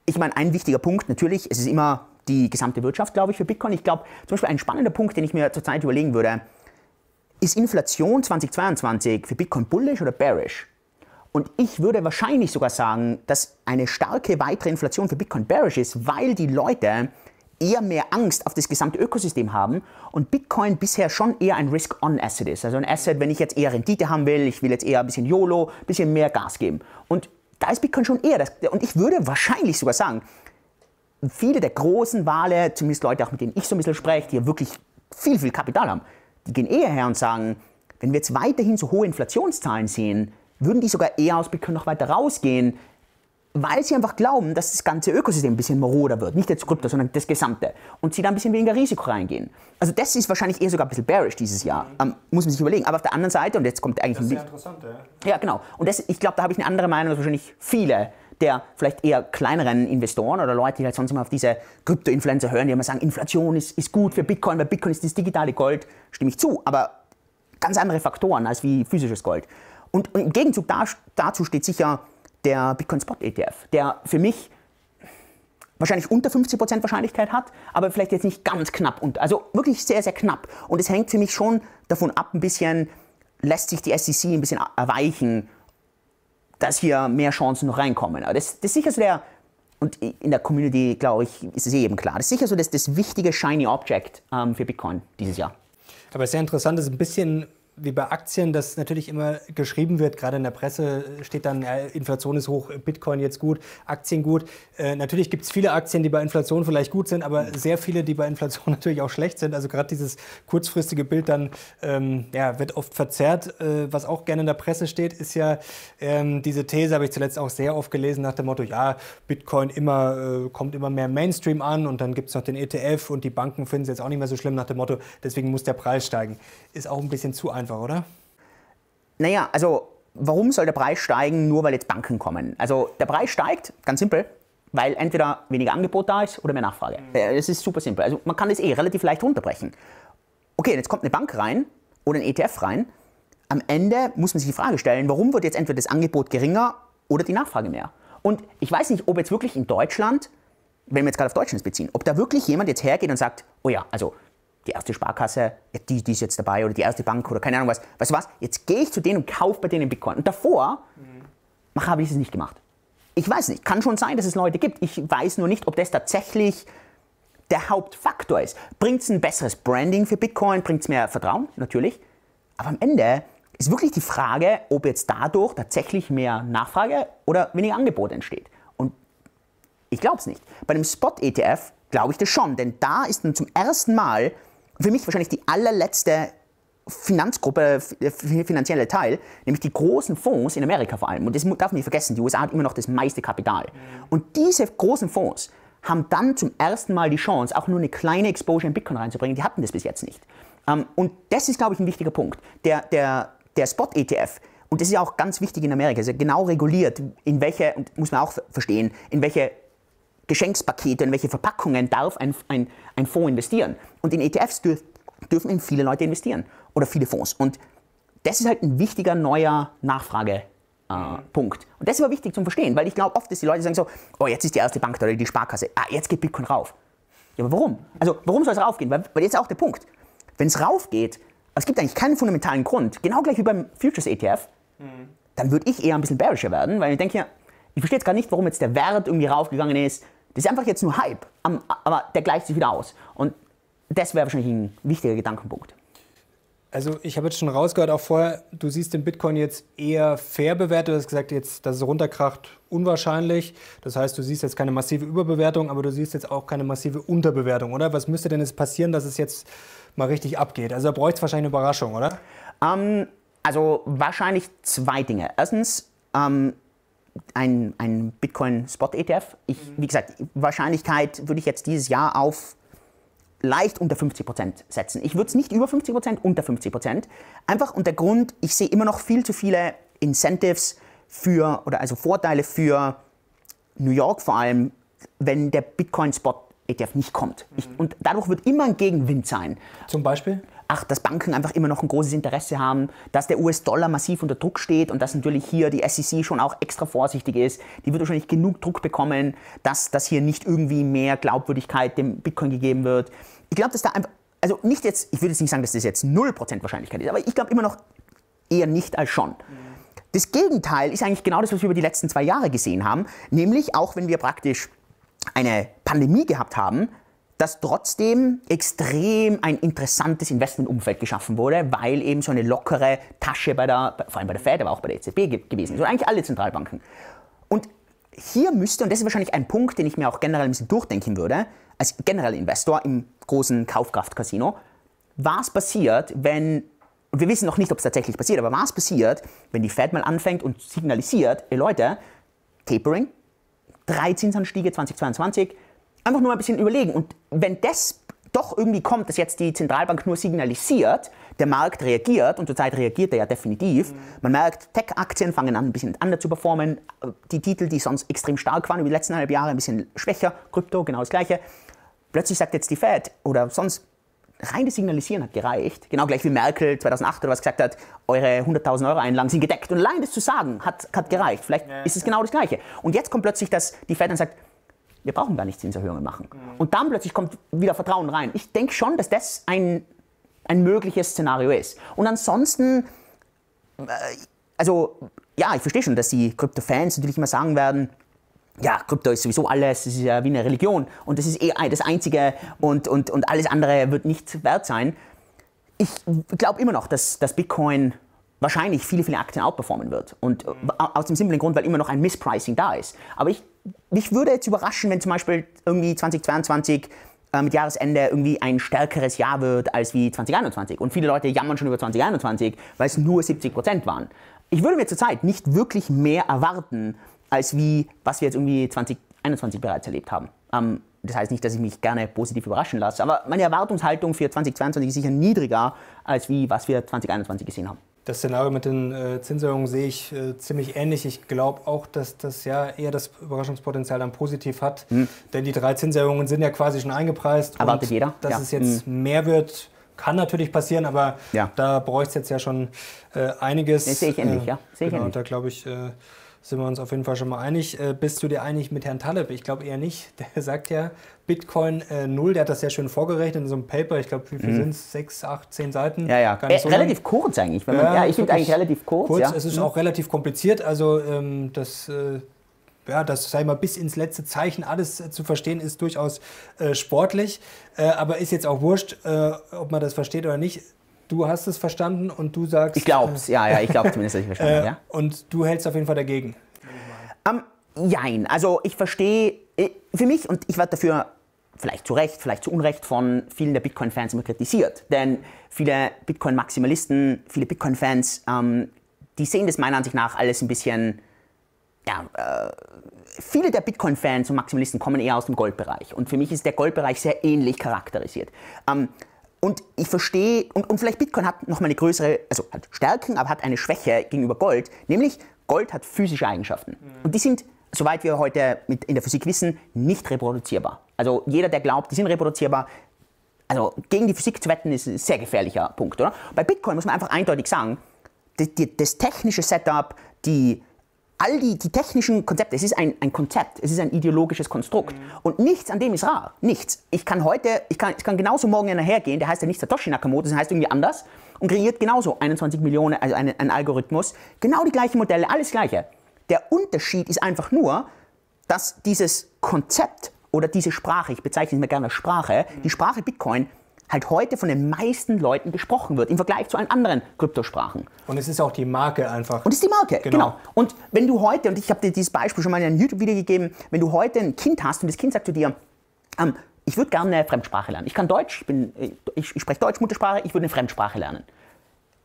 ich meine, ein wichtiger Punkt natürlich, es ist immer die gesamte Wirtschaft, glaube ich, für Bitcoin. Ich glaube, zum Beispiel ein spannender Punkt, den ich mir zurzeit überlegen würde, ist Inflation 2022 für Bitcoin bullish oder bearish? Und ich würde wahrscheinlich sogar sagen, dass eine starke weitere Inflation für Bitcoin bearish ist, weil die Leute eher mehr Angst auf das gesamte Ökosystem haben und Bitcoin bisher schon eher ein Risk-on-Asset ist. Also ein Asset, wenn ich jetzt eher Rendite haben will, ich will jetzt eher ein bisschen YOLO, ein bisschen mehr Gas geben. Und Da ist Bitcoin schon eher das. Und ich würde wahrscheinlich sogar sagen, viele der großen Wale, zumindest Leute, auch mit denen ich so ein bisschen spreche, die ja wirklich viel, viel Kapital haben, die gehen eher her und sagen, wenn wir jetzt weiterhin so hohe Inflationszahlen sehen, würden die sogar eher aus Bitcoin noch weiter rausgehen, weil sie einfach glauben, dass das ganze Ökosystem ein bisschen maroder wird. Nicht jetzt Krypto, sondern das Gesamte. Und sie da ein bisschen weniger Risiko reingehen. Also das ist wahrscheinlich eher sogar ein bisschen bearish dieses Jahr. Muss man sich überlegen. Aber auf der anderen Seite, und jetzt kommt eigentlich... Das ist ja interessant, ja. Ja, genau. Und das, ich glaube, da habe ich eine andere Meinung als wahrscheinlich viele der vielleicht eher kleineren Investoren oder Leute, die halt sonst immer auf diese Krypto-Influencer hören, die immer sagen, Inflation ist gut für Bitcoin, weil Bitcoin ist das digitale Gold. Stimme ich zu, aber ganz andere Faktoren als wie physisches Gold. Und im Gegenzug dazu steht sicher... der Bitcoin Spot ETF, der für mich wahrscheinlich unter 50% Wahrscheinlichkeit hat, aber vielleicht jetzt nicht ganz knapp, also wirklich sehr, sehr knapp. Und es hängt für mich schon davon ab, ein bisschen, lässt sich die SEC ein bisschen erweichen, dass hier mehr Chancen noch reinkommen. Aber das ist sicher so der, und in der Community, glaube ich, ist es eben klar, das ist sicher so das wichtige Shiny Object für Bitcoin dieses Jahr. Aber sehr interessant, das ist ein bisschen... wie bei Aktien, dass natürlich immer geschrieben wird, gerade in der Presse steht dann, Inflation ist hoch, Bitcoin jetzt gut, Aktien gut. Natürlich gibt es viele Aktien, die bei Inflation vielleicht gut sind, aber sehr viele, die bei Inflation natürlich auch schlecht sind. Also gerade dieses kurzfristige Bild dann ja, wird oft verzerrt. Was auch gerne in der Presse steht, ist ja diese These, habe ich zuletzt auch sehr oft gelesen, nach dem Motto, ja, Bitcoin kommt immer mehr Mainstream an und dann gibt es noch den ETF und die Banken finden es jetzt auch nicht mehr so schlimm, nach dem Motto, deswegen muss der Preis steigen. Ist auch ein bisschen zu einfach, oder? Naja, also warum soll der Preis steigen, nur weil jetzt Banken kommen? Also der Preis steigt, ganz simpel, weil entweder weniger Angebot da ist oder mehr Nachfrage. Es ist super simpel. Also man kann das relativ leicht runterbrechen. Okay, jetzt kommt eine Bank rein oder ein ETF rein. Am Ende muss man sich die Frage stellen, warum wird jetzt entweder das Angebot geringer oder die Nachfrage mehr? Und ich weiß nicht, ob jetzt wirklich in Deutschland, wenn wir jetzt gerade auf Deutschland beziehen, ob da wirklich jemand jetzt hergeht und sagt, oh ja, also... die erste Sparkasse, die ist jetzt dabei, oder die erste Bank, oder keine Ahnung was. Weißt du was? Jetzt gehe ich zu denen und kaufe bei denen Bitcoin. Und davor habe ich es nicht gemacht. Ich weiß nicht. Kann schon sein, dass es Leute gibt. Ich weiß nur nicht, ob das tatsächlich der Hauptfaktor ist. Bringt es ein besseres Branding für Bitcoin? Bringt es mehr Vertrauen? Natürlich. Aber am Ende ist wirklich die Frage, ob jetzt dadurch tatsächlich mehr Nachfrage oder weniger Angebot entsteht. Und ich glaube es nicht. Bei dem Spot-ETF glaube ich das schon. Denn da ist dann zum ersten Mal... für mich wahrscheinlich die allerletzte Finanzgruppe, finanzielle Teil, nämlich die großen Fonds in Amerika vor allem. Und das darf man nicht vergessen, die USA hat immer noch das meiste Kapital. Und diese großen Fonds haben dann zum ersten Mal die Chance, auch nur eine kleine Exposure in Bitcoin reinzubringen. Die hatten das bis jetzt nicht. Und das ist, glaube ich, ein wichtiger Punkt. Der Spot-ETF, und das ist ja auch ganz wichtig in Amerika, ist ja genau reguliert, in welche, und muss man auch verstehen, in welche Geschenkspakete, in welche Verpackungen darf ein Fonds investieren. Und in ETFs dürfen eben viele Leute investieren oder viele Fonds. Und das ist halt ein wichtiger neuer Nachfragepunkt. Und das ist aber wichtig zum Verstehen, weil ich glaube oft, dass die Leute sagen so, oh, jetzt ist die erste Bank da oder die Sparkasse, ah, jetzt geht Bitcoin rauf. Ja, aber warum? Also warum soll es raufgehen? Weil jetzt ist auch der Punkt. Wenn es raufgeht, es gibt eigentlich keinen fundamentalen Grund, genau gleich wie beim Futures ETF, dann würde ich eher ein bisschen bearischer werden, weil ich denke ja, ich verstehe jetzt gar nicht, warum jetzt der Wert irgendwie raufgegangen ist. Das ist einfach jetzt nur Hype, aber der gleicht sich wieder aus. Und das wäre wahrscheinlich ein wichtiger Gedankenpunkt. Also ich habe jetzt schon rausgehört, auch vorher, du siehst den Bitcoin jetzt eher fair bewertet. Du hast gesagt, jetzt, dass es runterkracht, unwahrscheinlich. Das heißt, du siehst jetzt keine massive Überbewertung, aber du siehst jetzt auch keine massive Unterbewertung, oder? Was müsste denn jetzt passieren, dass es jetzt mal richtig abgeht? Also da bräuchte es wahrscheinlich eine Überraschung, oder? Also wahrscheinlich zwei Dinge. Erstens... Ein Bitcoin-Spot-ETF. Wie gesagt, Wahrscheinlichkeit würde ich jetzt dieses Jahr auf leicht unter 50% setzen. Ich würde es nicht über 50%, unter 50%. Einfach unter Grund, ich sehe immer noch viel zu viele Incentives also Vorteile für New York vor allem, wenn der Bitcoin-Spot-ETF nicht kommt. Und dadurch wird immer ein Gegenwind sein. Zum Beispiel? Ach, dass Banken einfach immer noch ein großes Interesse haben, dass der US-Dollar massiv unter Druck steht und dass natürlich hier die SEC schon auch extra vorsichtig ist. Die wird wahrscheinlich genug Druck bekommen, dass hier nicht irgendwie mehr Glaubwürdigkeit dem Bitcoin gegeben wird. Ich glaube, dass da einfach, also nicht jetzt, ich würde jetzt nicht sagen, dass das jetzt 0% Wahrscheinlichkeit ist, aber ich glaube immer noch eher nicht als schon. Das Gegenteil ist eigentlich genau das, was wir über die letzten 2 Jahre gesehen haben, nämlich auch wenn wir praktisch eine Pandemie gehabt haben, dass trotzdem extrem ein interessantes Investmentumfeld geschaffen wurde, weil eben so eine lockere Tasche vor allem bei der Fed, aber auch bei der EZB gewesen ist. Also eigentlich alle Zentralbanken. Und hier müsste, und das ist wahrscheinlich ein Punkt, den ich mir auch generell ein bisschen durchdenken würde, als genereller Investor im großen Kaufkraft-Casino, was passiert, wenn, und wir wissen noch nicht, ob es tatsächlich passiert, aber was passiert, wenn die Fed mal anfängt und signalisiert, ey Leute, Tapering, 3 Zinsanstiege 2022, einfach nur ein bisschen überlegen. Und wenn das doch irgendwie kommt, dass jetzt die Zentralbank nur signalisiert, der Markt reagiert, und zurzeit reagiert er ja definitiv. Man merkt, Tech-Aktien fangen an, ein bisschen anders zu performen. Die Titel, die sonst extrem stark waren, über die letzten halben Jahre ein bisschen schwächer. Krypto, genau das Gleiche. Plötzlich sagt jetzt die Fed oder sonst, rein das Signalisieren hat gereicht. Genau gleich wie Merkel 2008 oder was gesagt hat, eure 100.000 Euro Einlagen sind gedeckt. Und allein das zu sagen, hat gereicht. Vielleicht ist es genau das Gleiche. Und jetzt kommt plötzlich, dass die Fed dann sagt, wir brauchen gar nicht Zinserhöhungen machen. Und dann plötzlich kommt wieder Vertrauen rein. Ich denke schon, dass das ein mögliches Szenario ist. Und ansonsten, also ja, ich verstehe schon, dass die Krypto-Fans natürlich immer sagen werden, ja, Krypto ist sowieso alles, es ist ja wie eine Religion und das ist eh das Einzige und alles andere wird nicht wert sein. Ich glaube immer noch, dass Bitcoin wahrscheinlich viele, viele Aktien outperformen wird. Und aus dem simplen Grund, weil immer noch ein Mispricing da ist. Aber mich würde jetzt überraschen, wenn zum Beispiel irgendwie 2022 mit Jahresende irgendwie ein stärkeres Jahr wird als wie 2021. Und viele Leute jammern schon über 2021, weil es nur 70% waren. Ich würde mir zurzeit nicht wirklich mehr erwarten, als wie was wir jetzt irgendwie 2021 bereits erlebt haben. Das heißt nicht, dass ich mich gerne positiv überraschen lasse, aber meine Erwartungshaltung für 2022 ist sicher niedriger, als wie was wir 2021 gesehen haben. Das Szenario mit den Zinserhöhungen sehe ich ziemlich ähnlich. Ich glaube auch, dass das ja eher das Überraschungspotenzial dann positiv hat. Denn die 3 Zinserhöhungen sind ja quasi schon eingepreist. Erwartet jeder. Dass es jetzt mehr wird, kann natürlich passieren, aber da bräuchte es jetzt ja schon einiges. Das sehe ich ähnlich, Sehe ich ähnlich. Und da glaube ich, sind wir uns auf jeden Fall schon mal einig. Bist du dir einig mit Herrn Taleb? Ich glaube eher nicht. Der sagt ja Bitcoin 0, der hat das sehr schön vorgerechnet in so einem Paper. Ich glaube, wie viel sind es? 6, 8, 10 Seiten? Gar nicht so relativ kurz eigentlich. Wenn man, ich finde eigentlich relativ kurz. Es ist auch relativ kompliziert. Also das sei mal bis ins letzte Zeichen alles zu verstehen, ist durchaus sportlich. Aber ist jetzt auch wurscht, ob man das versteht oder nicht. Du hast es verstanden und du sagst... Ich glaube es, ich glaube zumindest, dass ich verstanden habe. Und du hältst auf jeden Fall dagegen? Nein, also ich verstehe, für mich, und ich werde dafür vielleicht zu Recht, vielleicht zu Unrecht von vielen der Bitcoin-Fans immer kritisiert, denn viele Bitcoin-Maximalisten, viele Bitcoin-Fans, die sehen das meiner Ansicht nach alles ein bisschen... viele der Bitcoin-Fans und Maximalisten kommen eher aus dem Goldbereich und für mich ist der Goldbereich sehr ähnlich charakterisiert. Und ich verstehe, und vielleicht Bitcoin hat nochmal eine größere, also hat Stärken, aber hat eine Schwäche gegenüber Gold. Nämlich, Gold hat physische Eigenschaften. Und die sind, soweit wir heute in der Physik wissen, nicht reproduzierbar. Also jeder, der glaubt, die sind reproduzierbar, also gegen die Physik zu wetten, ist ein sehr gefährlicher Punkt, oder? Bei Bitcoin muss man einfach eindeutig sagen, das technische Setup, all die technischen Konzepte, es ist ein Konzept, es ist ein ideologisches Konstrukt. Und nichts an dem ist rar, nichts. Ich kann genauso morgen einer hergehen, der heißt ja nicht Satoshi Nakamoto, sondern heißt irgendwie anders und kreiert genauso 21 Millionen, also einen Algorithmus, genau die gleichen Modelle, alles Gleiche. Der Unterschied ist einfach nur, dass dieses Konzept oder diese Sprache, ich bezeichne es mir gerne als Sprache, die Sprache Bitcoin, halt heute von den meisten Leuten gesprochen wird, im Vergleich zu allen anderen Kryptosprachen. Und es ist auch die Marke einfach. Und es ist die Marke, genau. Und wenn du heute, und ich habe dir dieses Beispiel schon mal in einem YouTube-Video gegeben, wenn du heute ein Kind hast und das Kind sagt zu dir, ich würde gerne eine Fremdsprache lernen. Ich kann Deutsch, ich spreche Deutsch, Muttersprache, ich würde eine Fremdsprache lernen.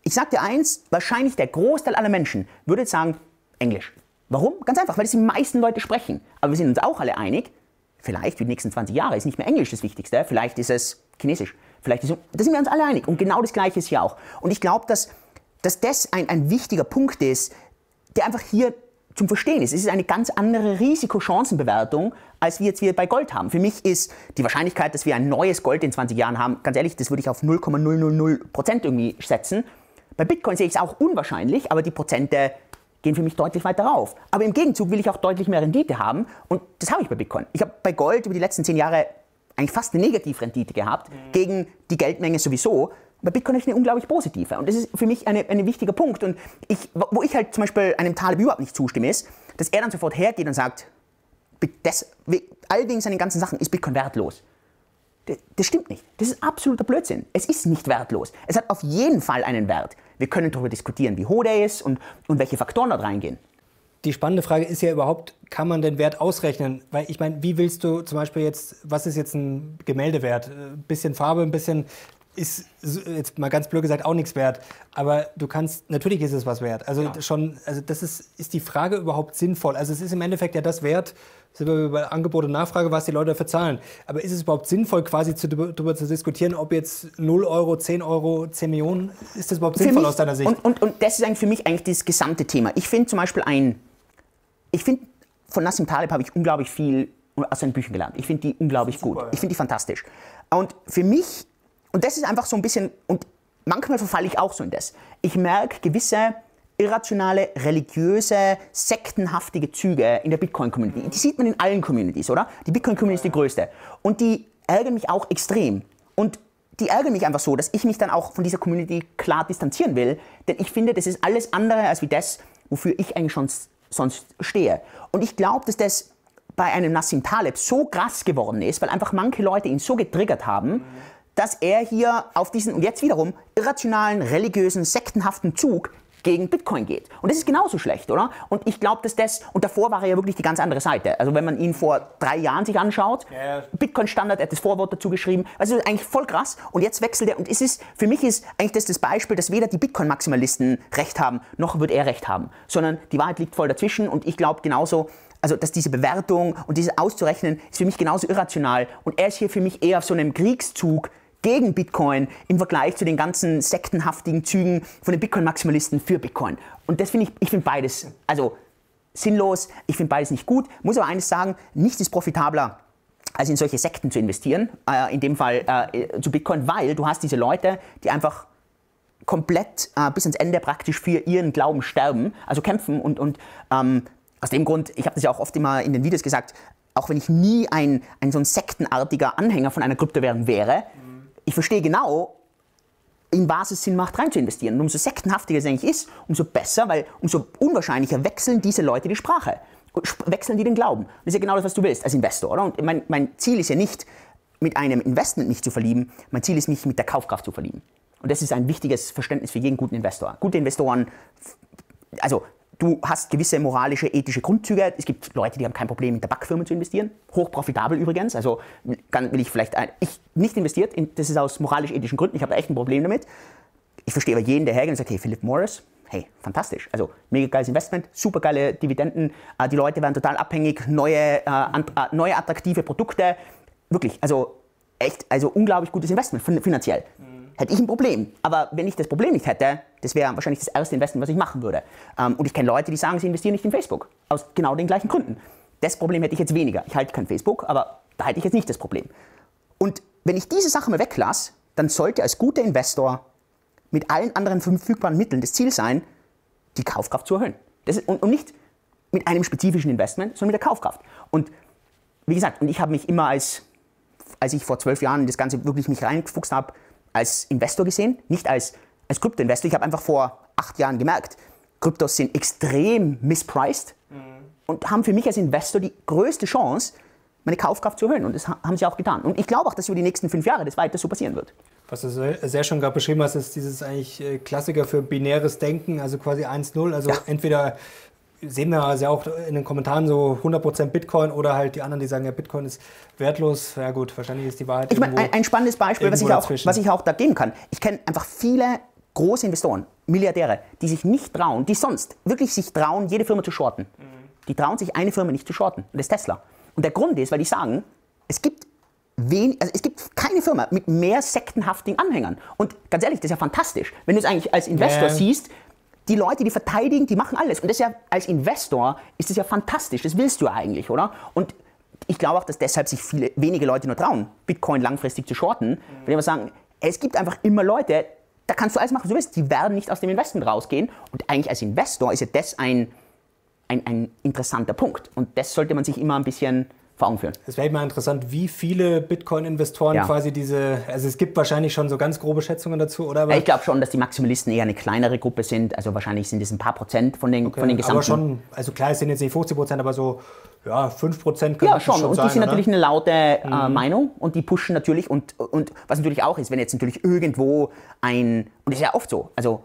Ich sage dir eins, wahrscheinlich der Großteil aller Menschen würde jetzt sagen, Englisch. Warum? Ganz einfach, weil das die meisten Leute sprechen. Aber wir sind uns auch alle einig, vielleicht für die nächsten 20 Jahre ist nicht mehr Englisch das Wichtigste, vielleicht ist es Chinesisch. Vielleicht ist, da sind wir uns alle einig. Und genau das Gleiche ist hier auch. Und ich glaube, dass das ein wichtiger Punkt ist, der einfach hier zum Verstehen ist. Es ist eine ganz andere Risiko-Chancenbewertung, als wir jetzt hier bei Gold haben. Für mich ist die Wahrscheinlichkeit, dass wir ein neues Gold in 20 Jahren haben, ganz ehrlich, das würde ich auf 0,000% irgendwie setzen. Bei Bitcoin sehe ich es auch unwahrscheinlich, aber die Prozente gehen für mich deutlich weiter rauf. Aber im Gegenzug will ich auch deutlich mehr Rendite haben. Und das habe ich bei Bitcoin. Ich habe bei Gold über die letzten 10 Jahre eigentlich fast eine Negativrendite gehabt, gegen die Geldmenge sowieso. Bei Bitcoin ist eine unglaublich positive. Und das ist für mich ein wichtiger Punkt. Und wo ich halt zum Beispiel einem Taleb überhaupt nicht zustimme, ist, dass er dann sofort hergeht und sagt, all wegen seinen ganzen Sachen ist Bitcoin wertlos. Das stimmt nicht. Das ist absoluter Blödsinn. Es ist nicht wertlos. Es hat auf jeden Fall einen Wert. Wir können darüber diskutieren, wie hoch der ist und welche Faktoren dort reingehen. Die spannende Frage ist ja überhaupt, kann man den Wert ausrechnen? Weil ich meine, wie willst du zum Beispiel jetzt, was ist jetzt ein Gemäldewert? Ein bisschen Farbe, ein bisschen ist jetzt mal ganz blöd gesagt auch nichts wert. Aber du kannst, natürlich ist es was wert. Also ja, schon, also das ist die Frage überhaupt sinnvoll. Also es ist im Endeffekt ja das wert, sind wir bei Angebot und Nachfrage, was die Leute dafür zahlen. Aber ist es überhaupt sinnvoll, quasi darüber zu diskutieren, ob jetzt 0 Euro, 10 Euro, 10 Millionen, ist das überhaupt sinnvoll aus deiner Sicht? Und das ist eigentlich für mich eigentlich das gesamte Thema. Ich finde zum Beispiel von Nassim Taleb habe ich unglaublich viel aus seinen Büchern gelernt. Ich finde die unglaublich gut. Ich finde die fantastisch. Und für mich, und das ist einfach so ein bisschen, und manchmal verfalle ich auch so in das. Ich merke gewisse irrationale, religiöse, sektenhaftige Züge in der Bitcoin-Community. Die sieht man in allen Communities, oder? Die Bitcoin-Community ist die größte. Und die ärgern mich auch extrem. Und die ärgern mich einfach so, dass ich mich dann auch von dieser Community klar distanzieren will. Denn ich finde, das ist alles andere als wie das, wofür ich eigentlich schon sonst stehe. Und ich glaube, dass das bei einem Nassim Taleb so krass geworden ist, weil einfach manche Leute ihn so getriggert haben, dass er hier auf diesen, und jetzt wiederum, irrationalen, religiösen, sektenhaften Zug gegen Bitcoin geht. Und das ist genauso schlecht, oder? Und ich glaube, dass das, und davor war er ja wirklich die ganz andere Seite. Also wenn man ihn vor 3 Jahren sich anschaut, ja. Bitcoin Standard, er hat das Vorwort dazu geschrieben, also eigentlich voll krass. Und jetzt wechselt er, und es ist, für mich ist eigentlich das Beispiel, dass weder die Bitcoin-Maximalisten Recht haben, noch wird er Recht haben, sondern die Wahrheit liegt voll dazwischen. Und ich glaube genauso, also dass diese Bewertung und dieses auszurechnen, ist für mich genauso irrational. Und er ist hier für mich eher auf so einem Kriegszug gegen Bitcoin im Vergleich zu den ganzen sektenhaftigen Zügen von den Bitcoin-Maximalisten für Bitcoin. Und das finde ich finde beides, also sinnlos, ich finde beides nicht gut. Muss aber eines sagen, nichts ist profitabler, als in solche Sekten zu investieren, in dem Fall zu Bitcoin, weil du hast diese Leute, die einfach komplett bis ans Ende praktisch für ihren Glauben sterben, also kämpfen und aus dem Grund, ich habe das ja auch oft immer in den Videos gesagt, auch wenn ich nie ein so ein sektenartiger Anhänger von einer Kryptowährung wäre, ich verstehe genau, in was es Sinn macht, rein zu investieren. Und umso sektenhaftiger es eigentlich ist, umso besser, weil umso unwahrscheinlicher wechseln diese Leute die Sprache. Wechseln die den Glauben. Und das ist ja genau das, was du willst als Investor, oder? Und mein Ziel ist ja nicht, mit einem Investment mich zu verlieben. Mein Ziel ist, mich mit der Kaufkraft zu verlieben. Und das ist ein wichtiges Verständnis für jeden guten Investor. Gute Investoren, also du hast gewisse moralische, ethische Grundzüge. Es gibt Leute, die haben kein Problem, in Tabakfirmen zu investieren. Hochprofitabel übrigens. Also will ich vielleicht... Ich nicht investiert, das ist aus moralisch-ethischen Gründen. Ich habe echt ein Problem damit. Ich verstehe aber jeden, der hergeht und sagt, hey, Philip Morris, hey, fantastisch. Also mega geiles Investment, super geile Dividenden. Die Leute werden total abhängig. Neue attraktive Produkte. Wirklich, also echt, also unglaublich gutes Investment finanziell. Hätte ich ein Problem. Aber wenn ich das Problem nicht hätte, das wäre wahrscheinlich das erste Investment, was ich machen würde. Und ich kenne Leute, die sagen, sie investieren nicht in Facebook. Aus genau den gleichen Gründen. Das Problem hätte ich jetzt weniger. Ich halte kein Facebook, aber da hätte ich jetzt nicht das Problem. Und wenn ich diese Sache mal weglasse, dann sollte als guter Investor mit allen anderen verfügbaren Mitteln das Ziel sein, die Kaufkraft zu erhöhen. Das ist, und nicht mit einem spezifischen Investment, sondern mit der Kaufkraft. Und wie gesagt, und ich habe mich immer als ich vor 12 Jahren das Ganze wirklich mich reingefuchst habe, als Investor gesehen, nicht als Krypto-Investor. Ich habe einfach vor 8 Jahren gemerkt, Kryptos sind extrem mispriced und haben für mich als Investor die größte Chance, meine Kaufkraft zu erhöhen. Und das haben sie auch getan. Und ich glaube auch, dass über die nächsten 5 Jahre das weiter so passieren wird. Was du sehr schön gerade beschrieben hast, ist dieses eigentlich Klassiker für binäres Denken, also quasi 1-0. Also ja, entweder sehen wir also auch in den Kommentaren so 100% Bitcoin oder halt die anderen, die sagen, ja, Bitcoin ist wertlos. Ja gut, wahrscheinlich ist die Wahrheit irgendwo. Ich meine, ein spannendes Beispiel, was ich auch da geben kann. Ich kenne einfach viele große Investoren, Milliardäre, die sich nicht trauen, die sonst wirklich sich trauen, jede Firma zu shorten. Die trauen sich eine Firma nicht zu shorten. Und das ist Tesla. Und der Grund ist, weil die sagen, es gibt keine Firma mit mehr sektenhaftigen Anhängern. Und ganz ehrlich, das ist ja fantastisch. Wenn du es eigentlich als Investor siehst, die Leute, die verteidigen, die machen alles. Und das ist ja, als Investor ist das ja fantastisch. Das willst du ja eigentlich, oder? Und ich glaube auch, dass deshalb sich wenige Leute nur trauen, Bitcoin langfristig zu shorten. Wenn wir sagen, es gibt einfach immer Leute, da kannst du alles machen, was du willst. Die werden nicht aus dem Investment rausgehen. Und eigentlich als Investor ist ja das ein interessanter Punkt. Und das sollte man sich immer ein bisschen vor Augen führen. Es wäre immer interessant, wie viele Bitcoin-Investoren quasi diese, also es gibt wahrscheinlich schon so ganz grobe Schätzungen dazu, oder? Aber ich glaube schon, dass die Maximalisten eher eine kleinere Gruppe sind, also wahrscheinlich sind es ein paar Prozent von den gesamten. Aber schon, also klar, es sind jetzt nicht 50%, aber so, ja, 5% können ja, schon sein, und die sind natürlich eine laute Meinung und die pushen natürlich und was natürlich auch ist, wenn jetzt natürlich irgendwo und das ist ja oft so, also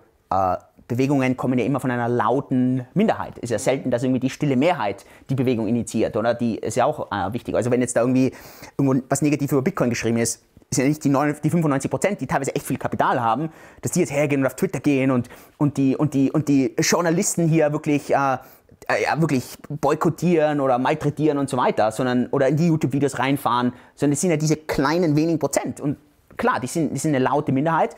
Bewegungen kommen ja immer von einer lauten Minderheit. Ist ja selten, dass irgendwie die stille Mehrheit die Bewegung initiiert, oder? Die ist ja auch wichtig. Also wenn jetzt da irgendwie irgendwo was Negatives über Bitcoin geschrieben ist, ist ja nicht die, 95%, die teilweise echt viel Kapital haben, dass die jetzt hergehen und auf Twitter gehen und die Journalisten hier wirklich, wirklich boykottieren oder malträtieren und so weiter, sondern, oder in die YouTube-Videos reinfahren, sondern es sind ja diese kleinen wenigen Prozent. Und klar, die sind eine laute Minderheit,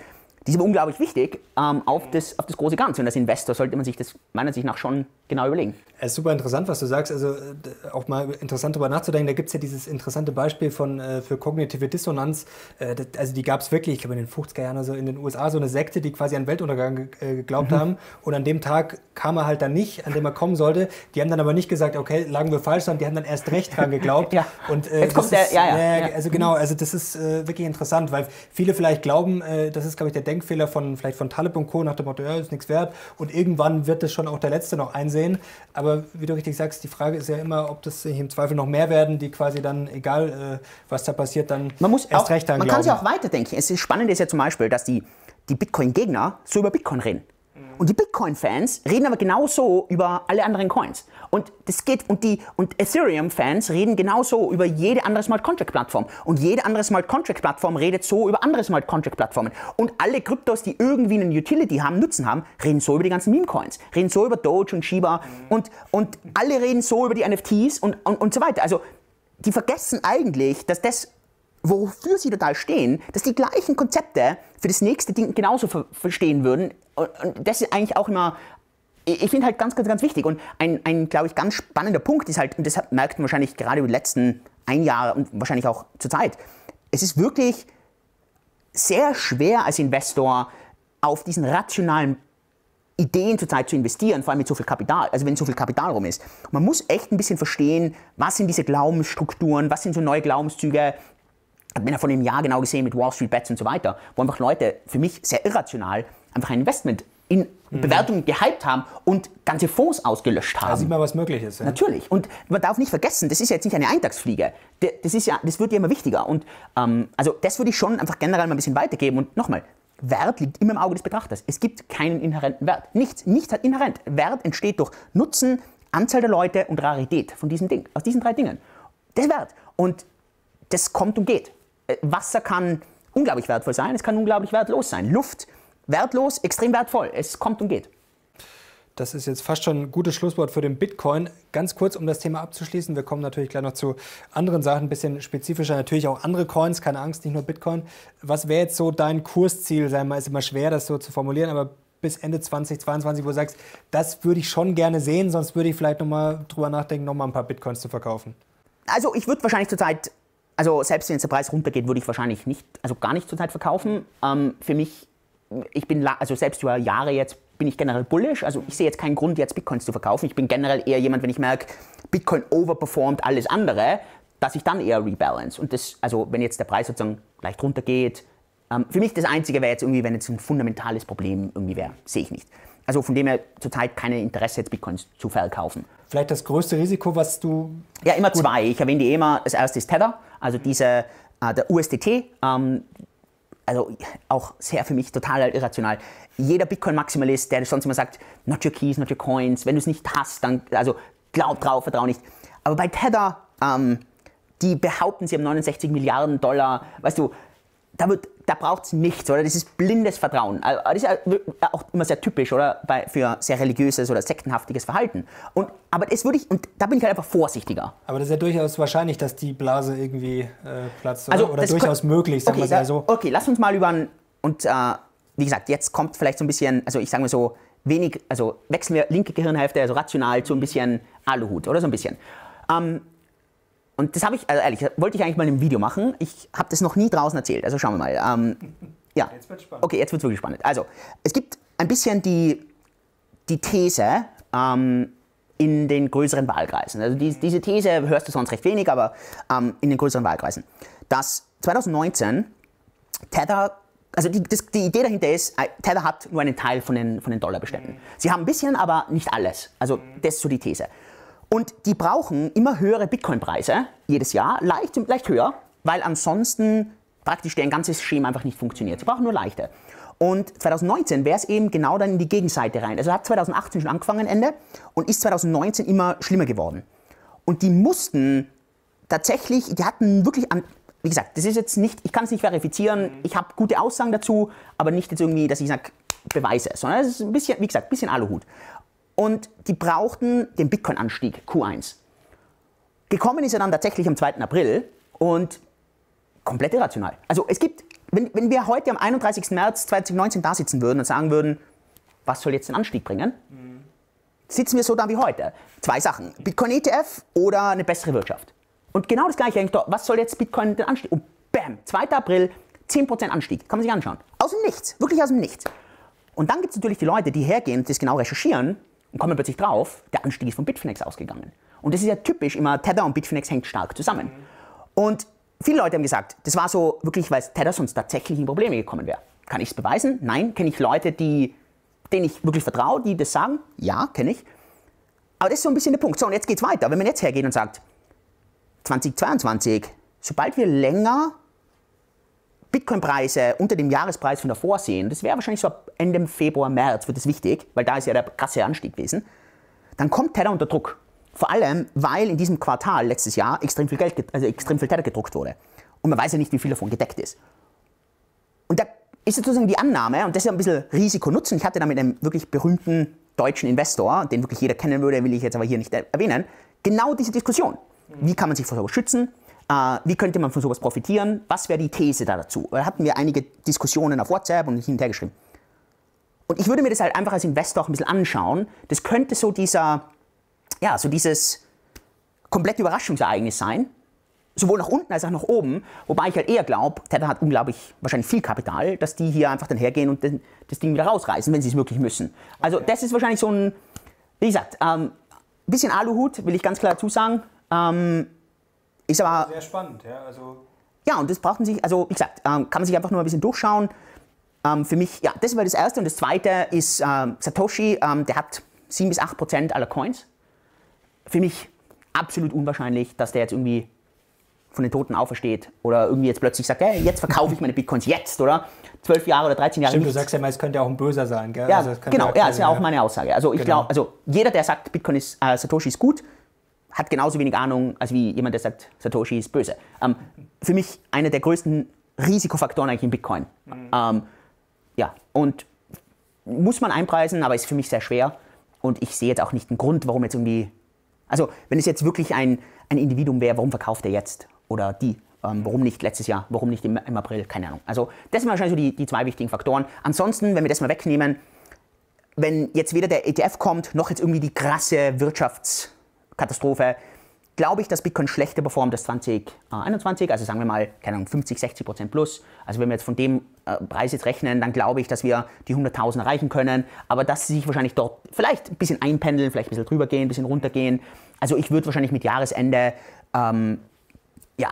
die ist aber unglaublich wichtig auf das große Ganze. Und als Investor sollte man sich das meiner Sicht nach schon genau überlegen. Es ist super interessant, was du sagst. Also auch mal interessant darüber nachzudenken. Da gibt es ja dieses interessante Beispiel von, für kognitive Dissonanz. Also die gab es wirklich, ich glaube in den 50er Jahren also in den USA, so eine Sekte, die quasi an Weltuntergang geglaubt haben. Und an dem Tag kam er halt dann nicht, an dem er kommen sollte. Die haben dann aber nicht gesagt, okay, lagen wir falsch, sondern die haben dann erst recht dran geglaubt. Ja. Und, jetzt kommt der, ja. Also genau, also das ist wirklich interessant, weil viele vielleicht glauben, das ist, glaube ich, der Denkfehler vielleicht von Taleb und Co. nach dem Motto, ja, ist nichts wert und irgendwann wird es schon auch der Letzte noch einsehen. Aber wie du richtig sagst, die Frage ist ja immer, ob das im Zweifel noch mehr werden, die quasi dann, egal was da passiert, dann erst recht daran glauben. Man kann es ja auch weiterdenken. Es ist spannend ist ja zum Beispiel, dass die Bitcoin-Gegner so über Bitcoin reden. Und die Bitcoin-Fans reden aber genauso über alle anderen Coins. Und das geht, und Ethereum-Fans reden genauso über jede andere Smart-Contract-Plattform. Und jede andere Smart-Contract-Plattform redet so über andere Smart-Contract-Plattformen. Und alle Kryptos, die irgendwie einen Utility haben, Nutzen haben, reden so über die ganzen Meme-Coins. Reden so über Doge und Shiba. Und alle reden so über die NFTs und so weiter. Also, die vergessen eigentlich, dass das, wofür sie total stehen, dass die gleichen Konzepte für das nächste Ding genauso verstehen würden. Und das ist eigentlich auch immer, ich finde halt ganz, ganz, ganz wichtig. Und ein glaube ich, ganz spannender Punkt ist halt, und das merkt man wahrscheinlich gerade über die letzten ein Jahr und wahrscheinlich auch zur Zeit, es ist wirklich sehr schwer als Investor auf diesen rationalen Ideen zurzeit zu investieren, vor allem mit so viel Kapital, also wenn so viel Kapital rum ist. Man muss echt ein bisschen verstehen, was sind diese Glaubensstrukturen, was sind so neue Glaubenszüge, hat man ja vor einem Jahr genau gesehen mit Wall Street Bets und so weiter, wo einfach Leute, für mich sehr irrational, einfach ein Investment in Bewertungen gehypt haben und ganze Fonds ausgelöscht haben. Da sieht man, was möglich ist. Ja? Natürlich. Und man darf nicht vergessen, das ist ja jetzt nicht eine Eintagsfliege. Das wird ja immer wichtiger. Und also das würde ich schon einfach generell mal ein bisschen weitergeben. Und nochmal, Wert liegt immer im Auge des Betrachters. Es gibt keinen inhärenten Wert. Nichts hat inhärent. Wert entsteht durch Nutzen, Anzahl der Leute und Rarität von diesem Ding, aus diesen drei Dingen. Das ist Wert. Und das kommt und geht. Wasser kann unglaublich wertvoll sein, es kann unglaublich wertlos sein. Luft, wertlos, extrem wertvoll. Es kommt und geht. Das ist jetzt fast schon ein gutes Schlusswort für den Bitcoin. Ganz kurz, um das Thema abzuschließen. Wir kommen natürlich gleich noch zu anderen Sachen, ein bisschen spezifischer. Natürlich auch andere Coins, keine Angst, nicht nur Bitcoin. Was wäre jetzt so dein Kursziel? Ist immer schwer, das so zu formulieren, aber bis Ende 2022, wo du sagst, das würde ich schon gerne sehen, sonst würde ich vielleicht nochmal drüber nachdenken, nochmal ein paar Bitcoins zu verkaufen. Also ich würde wahrscheinlich zurzeit... Also selbst wenn der Preis runtergeht, würde ich wahrscheinlich nicht, also gar nicht zurzeit verkaufen. Für mich, ich bin, also selbst über Jahre jetzt bin ich generell bullish. Also ich sehe jetzt keinen Grund, jetzt Bitcoins zu verkaufen. Ich bin generell eher jemand, wenn ich merke, Bitcoin overperformt alles andere, dass ich dann eher rebalance. Und das, also wenn jetzt der Preis sozusagen leicht runtergeht, für mich das Einzige wäre jetzt irgendwie, wenn jetzt ein fundamentales Problem irgendwie wäre, sehe ich nicht. Also von dem her zurzeit kein Interesse, jetzt Bitcoins zu verkaufen. Vielleicht das größte Risiko, was du... Ja, immer zwei. Ich erwähne die immer. Das erste ist Tether, also diese, der USDT. Also auch sehr für mich total irrational. Jeder Bitcoin-Maximalist, der sonst immer sagt, not your keys, not your coins. Wenn du es nicht hast, dann also glaub drauf, vertrau nicht. Aber bei Tether, die behaupten, sie haben 69 Milliarden Dollar, weißt du, da braucht es nichts, oder? Das ist blindes Vertrauen. Also, das ist auch immer sehr typisch, oder? Für sehr religiöses oder sektenhaftiges Verhalten. Aber das würde ich, und da bin ich halt einfach vorsichtiger. Aber das ist ja durchaus wahrscheinlich, dass die Blase irgendwie platzt, oder? Also, oder durchaus möglich, sagen wir es mal so. Okay, lass uns mal wie gesagt, jetzt kommt vielleicht so ein bisschen, also ich sage mal so, wenig, also wechseln wir linke Gehirnhälfte, also rational, zu ein bisschen Aluhut, oder so ein bisschen. Und das habe ich, also ehrlich, wollte ich eigentlich mal ein Video machen. Ich habe das noch nie draußen erzählt, also schauen wir mal. Ja. Jetzt wird es spannend. Okay, jetzt wird es wirklich spannend. Also, es gibt ein bisschen die These in den größeren Wahlkreisen. Also diese These hörst du sonst recht wenig, aber in den größeren Wahlkreisen. Dass 2019 Tether, also die Idee dahinter ist, Tether hat nur einen Teil von den Dollarbeständen. Sie haben ein bisschen, aber nicht alles. Also, das ist so die These. Und die brauchen immer höhere Bitcoin-Preise jedes Jahr, leicht höher, weil ansonsten praktisch deren ganzes Schema einfach nicht funktioniert. Sie brauchen nur leichte. Und 2019 wäre es eben genau dann in die Gegenseite rein. Also hat 2018 schon angefangen Ende und ist 2019 immer schlimmer geworden. Und die mussten tatsächlich, die hatten wirklich, wie gesagt, das ist jetzt nicht, ich kann es nicht verifizieren, ich habe gute Aussagen dazu, aber nicht jetzt irgendwie, dass ich sage, Beweise, sondern es ist ein bisschen, wie gesagt, ein bisschen Aluhut. Und die brauchten den Bitcoin-Anstieg Q1. Gekommen ist er dann tatsächlich am 2. April und komplett irrational. Also es gibt, wenn wir heute am 31. März 2019 da sitzen würden und sagen würden, was soll jetzt den Anstieg bringen, sitzen wir so da wie heute. Zwei Sachen, Bitcoin ETF oder eine bessere Wirtschaft. Und genau das gleiche eigentlich da, was soll jetzt Bitcoin den Anstieg? Und bam, 2. April, 10% Anstieg, kann man sich anschauen. Aus dem Nichts, wirklich aus dem Nichts. Und dann gibt es natürlich die Leute, die hergehen und das genau recherchieren und kommen plötzlich drauf, der Anstieg ist von Bitfinex ausgegangen. Und das ist ja typisch, immer Tether und Bitfinex hängt stark zusammen. Und viele Leute haben gesagt, das war so wirklich, weil Tether sonst tatsächlich in Probleme gekommen wäre. Kann ich es beweisen? Nein. Kenne ich Leute, denen ich wirklich vertraue, die das sagen? Ja, kenne ich. Aber das ist so ein bisschen der Punkt. So, und jetzt geht es weiter. Wenn man jetzt hergeht und sagt, 2022, sobald wir länger Bitcoin-Preise unter dem Jahrespreis von davor sehen, das wäre wahrscheinlich so ab Ende Februar, März wird das wichtig, weil da ist ja der krasse Anstieg gewesen, dann kommt Tether unter Druck. Vor allem, weil in diesem Quartal letztes Jahr extrem viel Geld, also extrem viel Tether gedruckt wurde. Und man weiß ja nicht, wie viel davon gedeckt ist. Und da ist sozusagen die Annahme, und das ist ja ein bisschen Risiko-Nutzen. Ich hatte da mit einem wirklich berühmten deutschen Investor, den wirklich jeder kennen würde, will ich jetzt aber hier nicht erwähnen, genau diese Diskussion. Wie kann man sich vor sowas schützen? Wie könnte man von sowas profitieren? Was wäre die These da dazu? Da hatten wir einige Diskussionen auf WhatsApp und hin und her geschrieben. Und ich würde mir das halt einfach als Investor auch ein bisschen anschauen. Das könnte so dieser... ja, so dieses komplette Überraschungsereignis sein, sowohl nach unten als auch nach oben, wobei ich halt eher glaube, Tether hat unglaublich wahrscheinlich viel Kapital, dass die hier einfach dann hergehen und das Ding wieder rausreißen, wenn sie es wirklich müssen. Also das ist wahrscheinlich so ein, wie gesagt, bisschen Aluhut, will ich ganz klar dazu sagen. Ist aber... sehr spannend, ja. Also ja, und das braucht man sich, also wie gesagt, kann man sich einfach nur ein bisschen durchschauen. Für mich, ja, das war das Erste. Und das Zweite ist Satoshi, der hat 7 bis 8% aller Coins. Für mich absolut unwahrscheinlich, dass der jetzt irgendwie von den Toten aufersteht oder irgendwie jetzt plötzlich sagt, hey, jetzt verkaufe ich meine Bitcoins, jetzt, oder? 12 Jahre oder 13 Jahre. Stimmt, nichts. Du sagst ja immer, es könnte ja auch ein Böser sein, gell? Ja, also das genau, ja, ist ja auch meine Aussage. Also ich glaube, also jeder, der sagt, Bitcoin ist, Satoshi ist gut, hat genauso wenig Ahnung, als wie jemand, der sagt, Satoshi ist böse. Für mich einer der größten Risikofaktoren eigentlich in Bitcoin. Ja, und muss man einpreisen, aber ist für mich sehr schwer. Und ich sehe jetzt auch nicht einen Grund, warum jetzt irgendwie... Also, wenn es jetzt wirklich ein Individuum wäre, warum verkauft er jetzt? Oder die? Warum nicht letztes Jahr? Warum nicht im April? Keine Ahnung. Also, das sind wahrscheinlich so die zwei wichtigen Faktoren. Ansonsten, wenn wir das mal wegnehmen, wenn jetzt weder der ETF kommt, noch jetzt irgendwie die krasse Wirtschaftskatastrophe, glaube ich, dass Bitcoin schlechter performt als 2021. Also, sagen wir mal, keine Ahnung, 50, 60% plus. Also, wenn wir jetzt von dem Preis jetzt rechnen, dann glaube ich, dass wir die 100.000 erreichen können, aber dass sie sich wahrscheinlich dort vielleicht ein bisschen einpendeln, vielleicht ein bisschen drüber gehen, ein bisschen runtergehen. Also ich würde wahrscheinlich mit Jahresende, ja,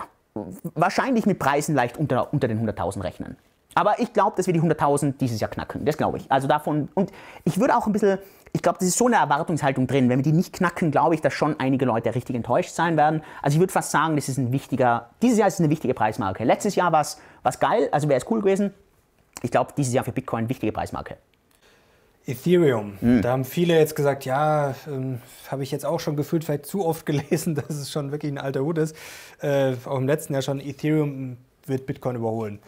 wahrscheinlich mit Preisen leicht unter den 100.000 rechnen. Aber ich glaube, dass wir die 100.000 dieses Jahr knacken, das glaube ich. Also davon, und ich würde auch ein bisschen, ich glaube, das ist so eine Erwartungshaltung drin, wenn wir die nicht knacken, glaube ich, dass schon einige Leute richtig enttäuscht sein werden. Also ich würde fast sagen, das ist ein wichtiger, dieses Jahr ist es eine wichtige Preismarke. Letztes Jahr war es geil, also wäre es cool gewesen. Ich glaube, dieses Jahr für Bitcoin eine wichtige Preismarke. Ethereum, da haben viele jetzt gesagt, ja, habe ich jetzt auch schon gefühlt, vielleicht zu oft gelesen, dass es schon wirklich ein alter Hut ist. Auch im letzten Jahr schon, Ethereum wird Bitcoin überholen.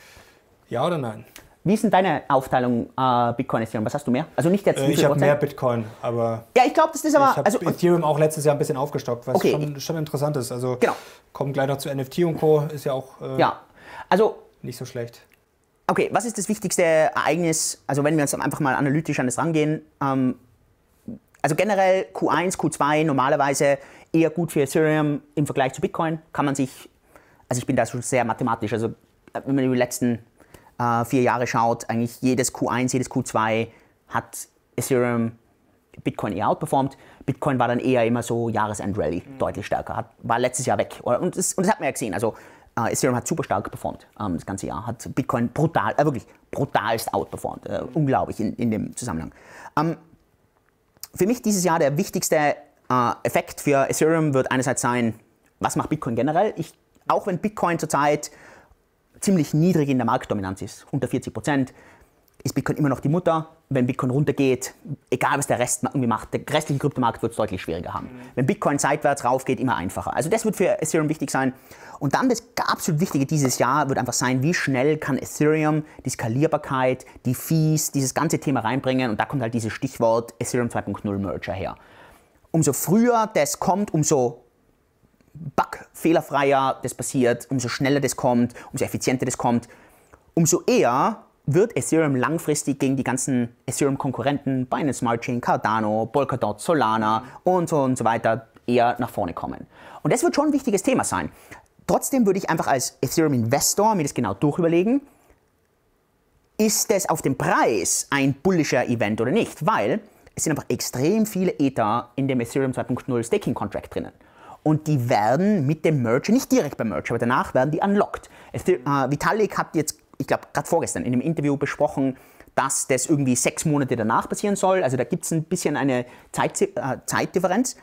Ja oder nein? Wie ist denn deine Aufteilung Bitcoin, Ethereum? Was hast du mehr? Also nicht jetzt ich habe mehr Bitcoin, aber... Ja, ich glaube, das ist aber... Ich habe also, Ethereum auch letztes Jahr ein bisschen aufgestockt, was okay, schon interessant ist. Also genau, kommen gleich noch zu NFT und Co. Ist ja auch ja, also nicht so schlecht. Okay, was ist das wichtigste Ereignis, also wenn wir uns einfach mal analytisch an das rangehen, also generell Q1, Q2 normalerweise eher gut für Ethereum im Vergleich zu Bitcoin, kann man sich, also ich bin da schon sehr mathematisch, also wenn man über die letzten 4 Jahre schaut, eigentlich jedes Q1, jedes Q2 hat Ethereum Bitcoin eher outperformt. Bitcoin war dann eher immer so Jahresend-Rally, deutlich stärker, war letztes Jahr weg und das hat man ja gesehen, also Ethereum hat super stark performt, das ganze Jahr, hat Bitcoin brutal, wirklich brutalst outperformt, unglaublich in dem Zusammenhang. Für mich dieses Jahr der wichtigste Effekt für Ethereum wird einerseits sein, was macht Bitcoin generell? Auch wenn Bitcoin zurzeit ziemlich niedrig in der Marktdominanz ist, unter 40%, ist Bitcoin immer noch die Mutter. Wenn Bitcoin runtergeht, egal was der Rest irgendwie macht, der restliche Kryptomarkt wird es deutlich schwieriger haben. Wenn Bitcoin seitwärts raufgeht, immer einfacher. Also das wird für Ethereum wichtig sein. Und dann das absolut Wichtige dieses Jahr wird einfach sein, wie schnell kann Ethereum die Skalierbarkeit, die Fees, dieses ganze Thema reinbringen. Und da kommt halt dieses Stichwort Ethereum 2.0 Merger her. Umso früher das kommt, umso bugfehlerfreier das passiert, umso schneller das kommt, umso effizienter das kommt, umso eher wird Ethereum langfristig gegen die ganzen Ethereum-Konkurrenten, Binance Smart Chain, Cardano, Polkadot, Solana und so weiter eher nach vorne kommen. Und das wird schon ein wichtiges Thema sein. Trotzdem würde ich einfach als Ethereum-Investor mir das genau durchüberlegen, ist das auf dem Preis ein bullischer Event oder nicht? Weil es sind einfach extrem viele Ether in dem Ethereum 2.0 Staking Contract drinnen. Und die werden mit dem Merge, nicht direkt beim Merge, aber danach werden die unlocked. Vitalik hat jetzt, ich glaube, gerade vorgestern in einem Interview besprochen, dass das irgendwie 6 Monate danach passieren soll. Also da gibt es ein bisschen eine Zeitdifferenz.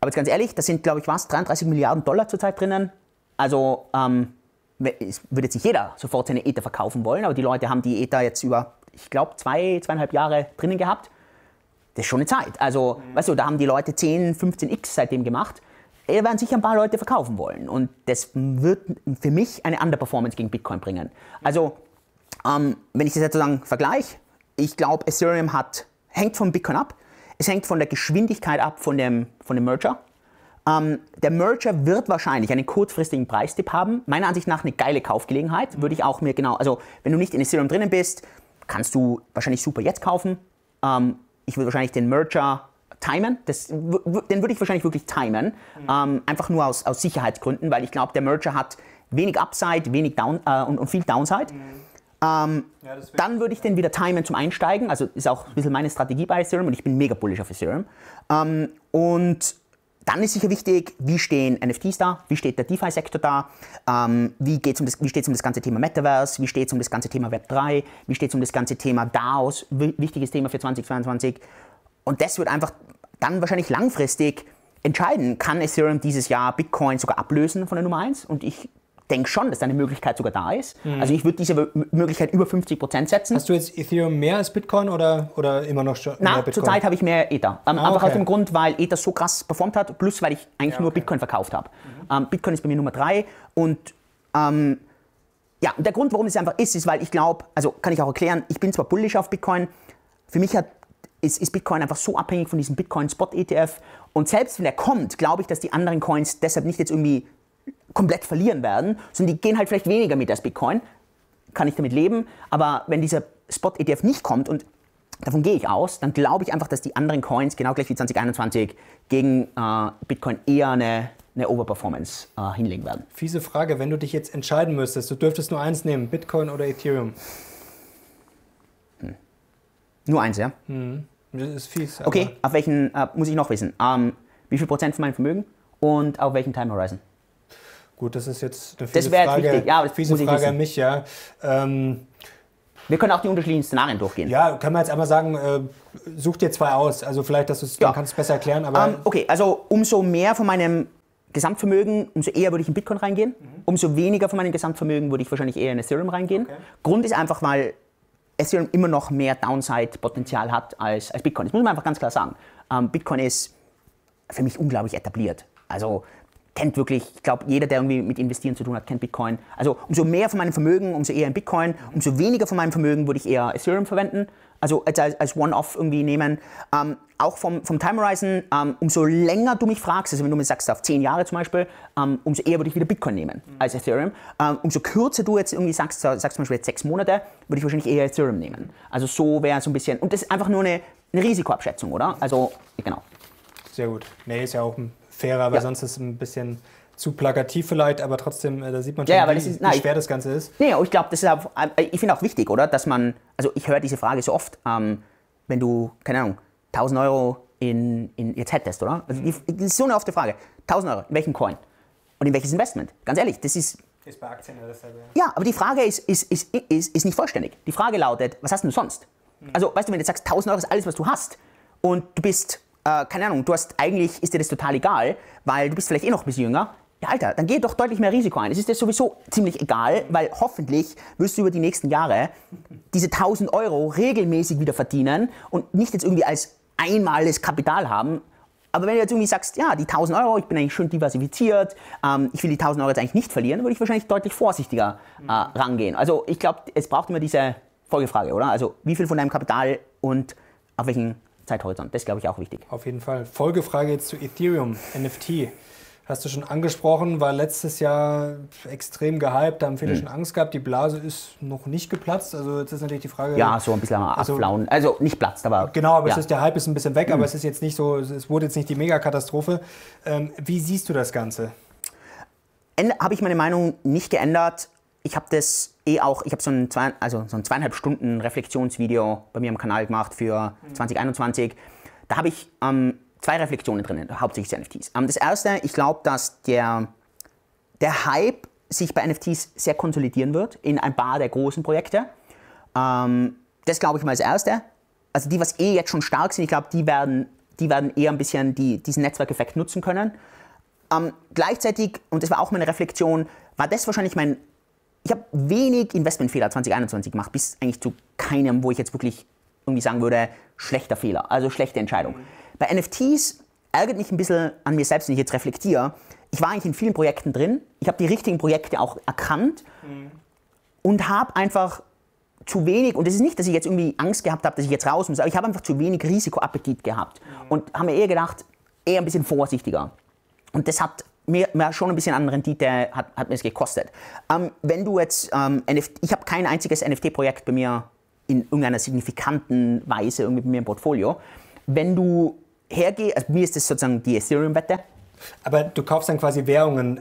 Aber jetzt ganz ehrlich, da sind, glaube ich, was, 33 Milliarden Dollar zurzeit drinnen. Also es würde jetzt nicht jeder sofort seine Ether verkaufen wollen, aber die Leute haben die Ether jetzt über, ich glaube, 2,5 Jahre drinnen gehabt. Das ist schon eine Zeit. Also, weißt du, da haben die Leute 10, 15x seitdem gemacht. Da werden sicher ein paar Leute verkaufen wollen. Und das wird für mich eine Underperformance gegen Bitcoin bringen. Also, wenn ich das jetzt sozusagen vergleiche, ich glaube, Ethereum hängt von Bitcoin ab. Es hängt von der Geschwindigkeit ab, von dem Merger. Der Merger wird wahrscheinlich einen kurzfristigen Preistipp haben. Meiner Ansicht nach eine geile Kaufgelegenheit. Würde ich auch mir genau, also wenn du nicht in Ethereum drinnen bist, kannst du wahrscheinlich super jetzt kaufen. Ich würde wahrscheinlich den Merger timen, den würde ich wahrscheinlich wirklich timen, einfach nur aus Sicherheitsgründen, weil ich glaube, der Merger hat wenig Upside, wenig und viel Downside. Ja, dann würde ich den wieder timen zum Einsteigen, also ist auch ein bisschen meine Strategie bei Ethereum und ich bin mega bullish auf Ethereum. Und dann ist sicher wichtig, wie stehen NFTs da, wie steht der DeFi-Sektor da, wie steht es um das ganze Thema Metaverse, wie steht es um das ganze Thema Web3, wie steht es um das ganze Thema DAOs, wichtiges Thema für 2022. Und das wird einfach dann wahrscheinlich langfristig entscheiden, kann Ethereum dieses Jahr Bitcoin sogar ablösen von der Nummer 1? Und ich denke schon, dass da eine Möglichkeit sogar da ist. Also ich würde diese Möglichkeit über 50% setzen. Hast du jetzt Ethereum mehr als Bitcoin oder immer noch mehr? Nein, zurzeit habe ich mehr Ether. Einfach okay. Aus dem Grund, weil Ether so krass performt hat, plus weil ich eigentlich nur Bitcoin verkauft habe. Bitcoin ist bei mir Nummer 3 und ja, der Grund, warum es einfach ist, weil ich glaube, also kann ich auch erklären, ich bin zwar bullish auf Bitcoin, für mich ist Bitcoin einfach so abhängig von diesem Bitcoin Spot ETF und selbst wenn er kommt, glaube ich, dass die anderen Coins deshalb nicht jetzt irgendwie komplett verlieren werden, sondern die gehen halt vielleicht weniger mit als Bitcoin, kann ich damit leben, aber wenn dieser Spot ETF nicht kommt und davon gehe ich aus, dann glaube ich einfach, dass die anderen Coins, genau gleich wie 2021, gegen Bitcoin eher eine Overperformance hinlegen werden. Fiese Frage, wenn du dich jetzt entscheiden müsstest, du dürftest nur eins nehmen, Bitcoin oder Ethereum? Nur eins, ja? Das ist fies. Okay, auf welchen, muss ich noch wissen, wie viel Prozent von meinem Vermögen und auf welchen Time Horizon? Gut, das ist jetzt eine fiese Frage, ja, das fiese Frage an mich, ja. Wir können auch die unterschiedlichen Szenarien durchgehen. Ja, können wir jetzt einmal sagen, such dir zwei aus, also vielleicht, dass du kannst es besser erklären, aber... okay, also umso mehr von meinem Gesamtvermögen, umso eher würde ich in Bitcoin reingehen, umso weniger von meinem Gesamtvermögen würde ich wahrscheinlich eher in Ethereum reingehen. Okay. Grund ist einfach, weil Ethereum immer noch mehr Downside-Potenzial hat als Bitcoin. Das muss man einfach ganz klar sagen. Bitcoin ist für mich unglaublich etabliert. Also kennt wirklich, ich glaube, jeder, der irgendwie mit Investieren zu tun hat, kennt Bitcoin. Also umso mehr von meinem Vermögen, umso eher in Bitcoin, umso weniger von meinem Vermögen würde ich eher Ethereum verwenden, also als One-Off irgendwie nehmen. Auch vom Time Horizon, umso länger du mich fragst, also wenn du mir sagst, auf 10 Jahre zum Beispiel, umso eher würde ich wieder Bitcoin nehmen als Ethereum. Umso kürzer du jetzt irgendwie sagst zum Beispiel jetzt 6 Monate, würde ich wahrscheinlich eher Ethereum nehmen. Also so wäre so ein bisschen, und das ist einfach nur eine Risikoabschätzung, oder? Also, genau. Sehr gut. Nee, ist ja auch ein fairer, weil sonst ist es ein bisschen zu plakativ vielleicht, aber trotzdem, da sieht man schon, wie schwer das Ganze ist. Nee, und ich glaube, das ist auch, ich finde auch wichtig, oder, dass man, also ich höre diese Frage so oft, wenn du, keine Ahnung, 1000 Euro in jetzt hättest, oder? Also das ist so eine offene Frage. 1000 Euro, in welchen Coin? Und in welches Investment? Ganz ehrlich, das ist... Ist bei Aktien oder dasselbe. Ja, aber die Frage ist nicht vollständig. Die Frage lautet, was hast du sonst? Also, weißt du, wenn du jetzt sagst, 1000 Euro ist alles, was du hast, und du bist, keine Ahnung, eigentlich ist dir das total egal, weil du bist vielleicht eh noch ein bisschen jünger, Ja, Alter, dann geh doch deutlich mehr Risiko ein. Es ist dir sowieso ziemlich egal, weil hoffentlich wirst du über die nächsten Jahre diese 1000 Euro regelmäßig wieder verdienen und nicht jetzt irgendwie als einmaliges Kapital haben. Aber wenn du jetzt irgendwie sagst, ja, die 1000 Euro, ich bin eigentlich schön diversifiziert, ich will die 1000 Euro jetzt eigentlich nicht verlieren, würde ich wahrscheinlich deutlich vorsichtiger rangehen. Also ich glaube, es braucht immer diese Folgefrage, oder? Also wie viel von deinem Kapital und auf welchen Zeithorizont? Das ist, glaube ich, auch wichtig. Auf jeden Fall. Folgefrage jetzt zu Ethereum, NFT. Hast du schon angesprochen, war letztes Jahr extrem gehypt, da haben viele schon Angst gehabt. Die Blase ist noch nicht geplatzt. Also jetzt ist natürlich die Frage... Ja, so ein bisschen abflauen. Also nicht platzt, aber... Genau, aber ja. Es ist, der Hype ist ein bisschen weg, aber es ist jetzt nicht so, es wurde jetzt nicht die Megakatastrophe. Wie siehst du das Ganze? Habe ich meine Meinung nicht geändert. Ich habe das auch, ich habe so ein 2,5 Stunden Reflexionsvideo bei mir am Kanal gemacht für 2021. Da habe ich... zwei Reflexionen drinnen, hauptsächlich zu NFTs. Das erste, ich glaube, dass der Hype sich bei NFTs sehr konsolidieren wird in ein paar der großen Projekte. Das glaube ich mal als Erste. Also die, was jetzt schon stark sind, ich glaube, die werden eher ein bisschen diesen Netzwerkeffekt nutzen können. Gleichzeitig, und das war auch meine Reflexion, war das wahrscheinlich ich habe wenig Investmentfehler 2021 gemacht, bis eigentlich zu keinem, wo ich jetzt wirklich irgendwie sagen würde, schlechter Fehler, also schlechte Entscheidung. Bei NFTs ärgert mich ein bisschen an mir selbst, wenn ich jetzt reflektiere. Ich war eigentlich in vielen Projekten drin. Ich habe die richtigen Projekte auch erkannt und habe einfach zu wenig, und es ist nicht, dass ich jetzt irgendwie Angst gehabt habe, dass ich jetzt raus muss, aber ich habe einfach zu wenig Risikoappetit gehabt und habe mir eher gedacht, eher ein bisschen vorsichtiger. Und das hat mir schon ein bisschen an Rendite, hat mir es gekostet. Wenn du jetzt, ich habe kein einziges NFT-Projekt bei mir in irgendeiner signifikanten Weise irgendwie bei mir im Portfolio. Wenn du hergehst, also mir ist das sozusagen die Ethereum-Wette. Aber du kaufst dann quasi Währungen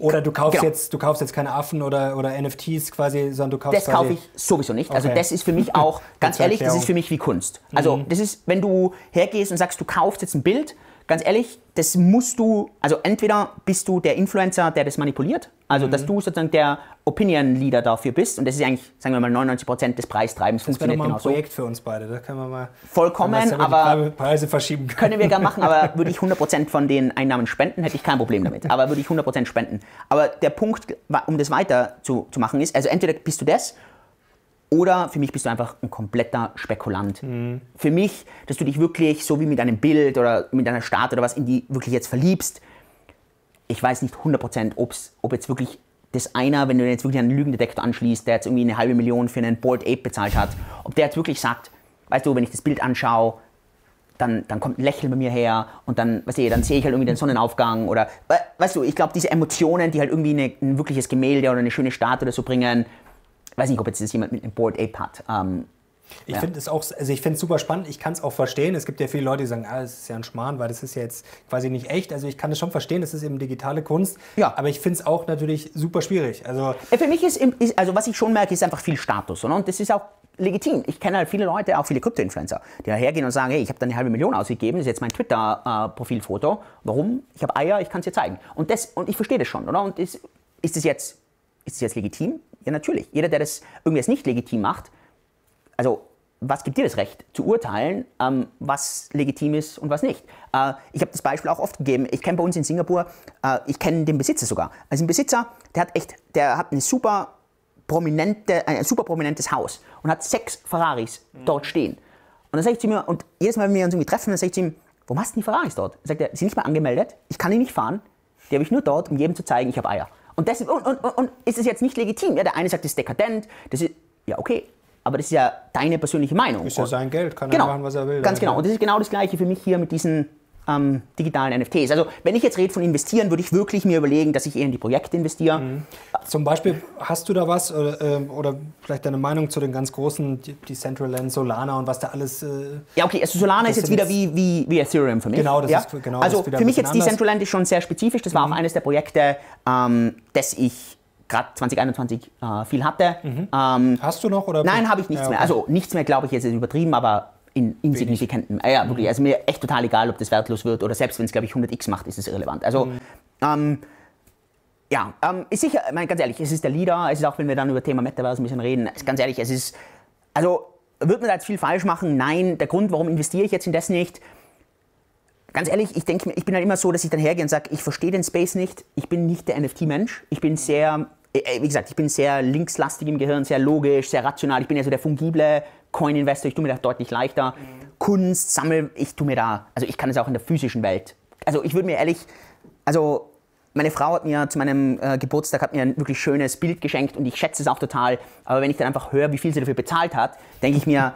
oder du kaufst, genau. Jetzt, du kaufst jetzt keine Affen oder NFTs quasi, sondern du kaufst... Das kaufe ich sowieso nicht. Okay. Also das ist für mich auch, ganz ehrlich, das ist für mich wie Kunst. Also das ist, wenn du hergehst und sagst, du kaufst jetzt ein Bild, ganz ehrlich, das musst du, also entweder bist du der Influencer, der das manipuliert, also dass du sozusagen der Opinion-Leader dafür bist und das ist eigentlich, sagen wir mal, 99% des Preistreibens funktioniert genauso. Das wäre mal ein Projekt für uns beide, da können wir mal... Vollkommen, aber... Preise verschieben können. Können wir gerne machen, aber würde ich 100% von den Einnahmen spenden, hätte ich kein Problem damit, aber würde ich 100% spenden. Aber der Punkt, um das weiter zu machen ist, also entweder bist du das... Oder für mich bist du einfach ein kompletter Spekulant. Für mich, dass du dich wirklich so wie mit einem Bild oder mit einer Stadt oder was in die wirklich jetzt verliebst, ich weiß nicht 100%, ob jetzt wirklich das einer, wenn du jetzt wirklich einen Lügendetektor anschließt, der jetzt irgendwie 500.000 für einen Bored Ape bezahlt hat, ob der jetzt wirklich sagt, weißt du, wenn ich das Bild anschaue, dann kommt ein Lächeln bei mir her und dann, weißt du, dann sehe ich halt irgendwie den Sonnenaufgang oder, weißt du, ich glaube, diese Emotionen, die halt irgendwie ein wirkliches Gemälde oder eine schöne Stadt oder so bringen, ich weiß nicht, ob jetzt das jemand mit einem Bored Ape hat. Ich finde es auch, also ich finde es super spannend, ich kann es auch verstehen. Es gibt ja viele Leute, die sagen, ah, das ist ja ein Schmarrn, weil das ist ja jetzt quasi nicht echt. Also ich kann es schon verstehen, das ist eben digitale Kunst. Ja. Aber ich finde es auch natürlich super schwierig. Also für mich ist, also was ich schon merke, ist einfach viel Status. Oder? Und das ist auch legitim. Ich kenne halt viele Leute, auch viele Krypto-Influencer, die da hergehen und sagen, hey, ich habe da 500.000 ausgegeben, das ist jetzt mein Twitter-Profilfoto. Warum? Ich habe Eier, ich kann es dir zeigen. Und ich verstehe das schon, oder? Und ist das jetzt legitim? Ja, natürlich. Jeder, der das irgendwie als nicht legitim macht, also was gibt dir das Recht zu urteilen, was legitim ist und was nicht? Ich habe das Beispiel auch oft gegeben. Ich kenne bei uns in Singapur, ich kenne den Besitzer sogar. Also ein Besitzer, der hat ein super prominentes Haus und hat 6 Ferraris dort stehen. Und dann sage ich zu ihm, und jedes Mal, wenn wir uns irgendwie treffen, dann sage ich zu ihm, warum hast du die Ferraris dort? Sagt er, sie sind nicht mal angemeldet, ich kann die nicht fahren, die habe ich nur dort, um jedem zu zeigen, ich habe Eier. Und ist es jetzt nicht legitim? Ja, der eine sagt, das ist dekadent, das ist, ja okay, aber das ist ja deine persönliche Meinung. Ist ja sein Geld, kann er machen, was er will. Ganz genau, und das ist genau das Gleiche für mich hier mit diesen digitalen NFTs. Also wenn ich jetzt rede von investieren, würde ich wirklich mir überlegen, dass ich eher in die Projekte investiere. Zum Beispiel, hast du da was oder vielleicht deine Meinung zu den ganz großen Decentraland, Solana und was da alles... ja okay, also Solana ist jetzt wieder wie Ethereum für mich. Genau, das ist genau. Also das ist für mich jetzt Decentraland ist schon sehr spezifisch. Das war auch eines der Projekte, das ich gerade 2021 viel hatte. Hast du noch? Oder? Nein, habe ich nichts mehr. Also nichts mehr, glaube ich, jetzt ist übertrieben, aber... in insignifikanten, ja wirklich, also mir echt total egal, ob das wertlos wird oder selbst wenn es, glaube ich, 100x macht, ist es irrelevant. Also, ist sicher, ich meine, ganz ehrlich, es ist der Leader, es ist auch, wenn wir dann über Thema Metaverse ein bisschen reden, ganz ehrlich, es ist, also, wird man da jetzt viel falsch machen? Nein, der Grund, warum investiere ich jetzt in das nicht, Ganz ehrlich, ich denke mir, ich bin dann immer so, dass ich dann hergehe und sage, ich verstehe den Space nicht, ich bin nicht der NFT-Mensch, ich bin sehr, wie gesagt, ich bin sehr linkslastig im Gehirn, sehr logisch, sehr rational, ich bin ja so der fungible Coin-Investor, ich tue mir das deutlich leichter. Kunst, Sammel, ich tue mir da, also ich kann es auch in der physischen Welt. Also ich würde mir ehrlich, also meine Frau hat mir zu meinem Geburtstag hat mir ein wirklich schönes Bild geschenkt und ich schätze es auch total, aber wenn ich dann einfach höre, wie viel sie dafür bezahlt hat, denke ich mir,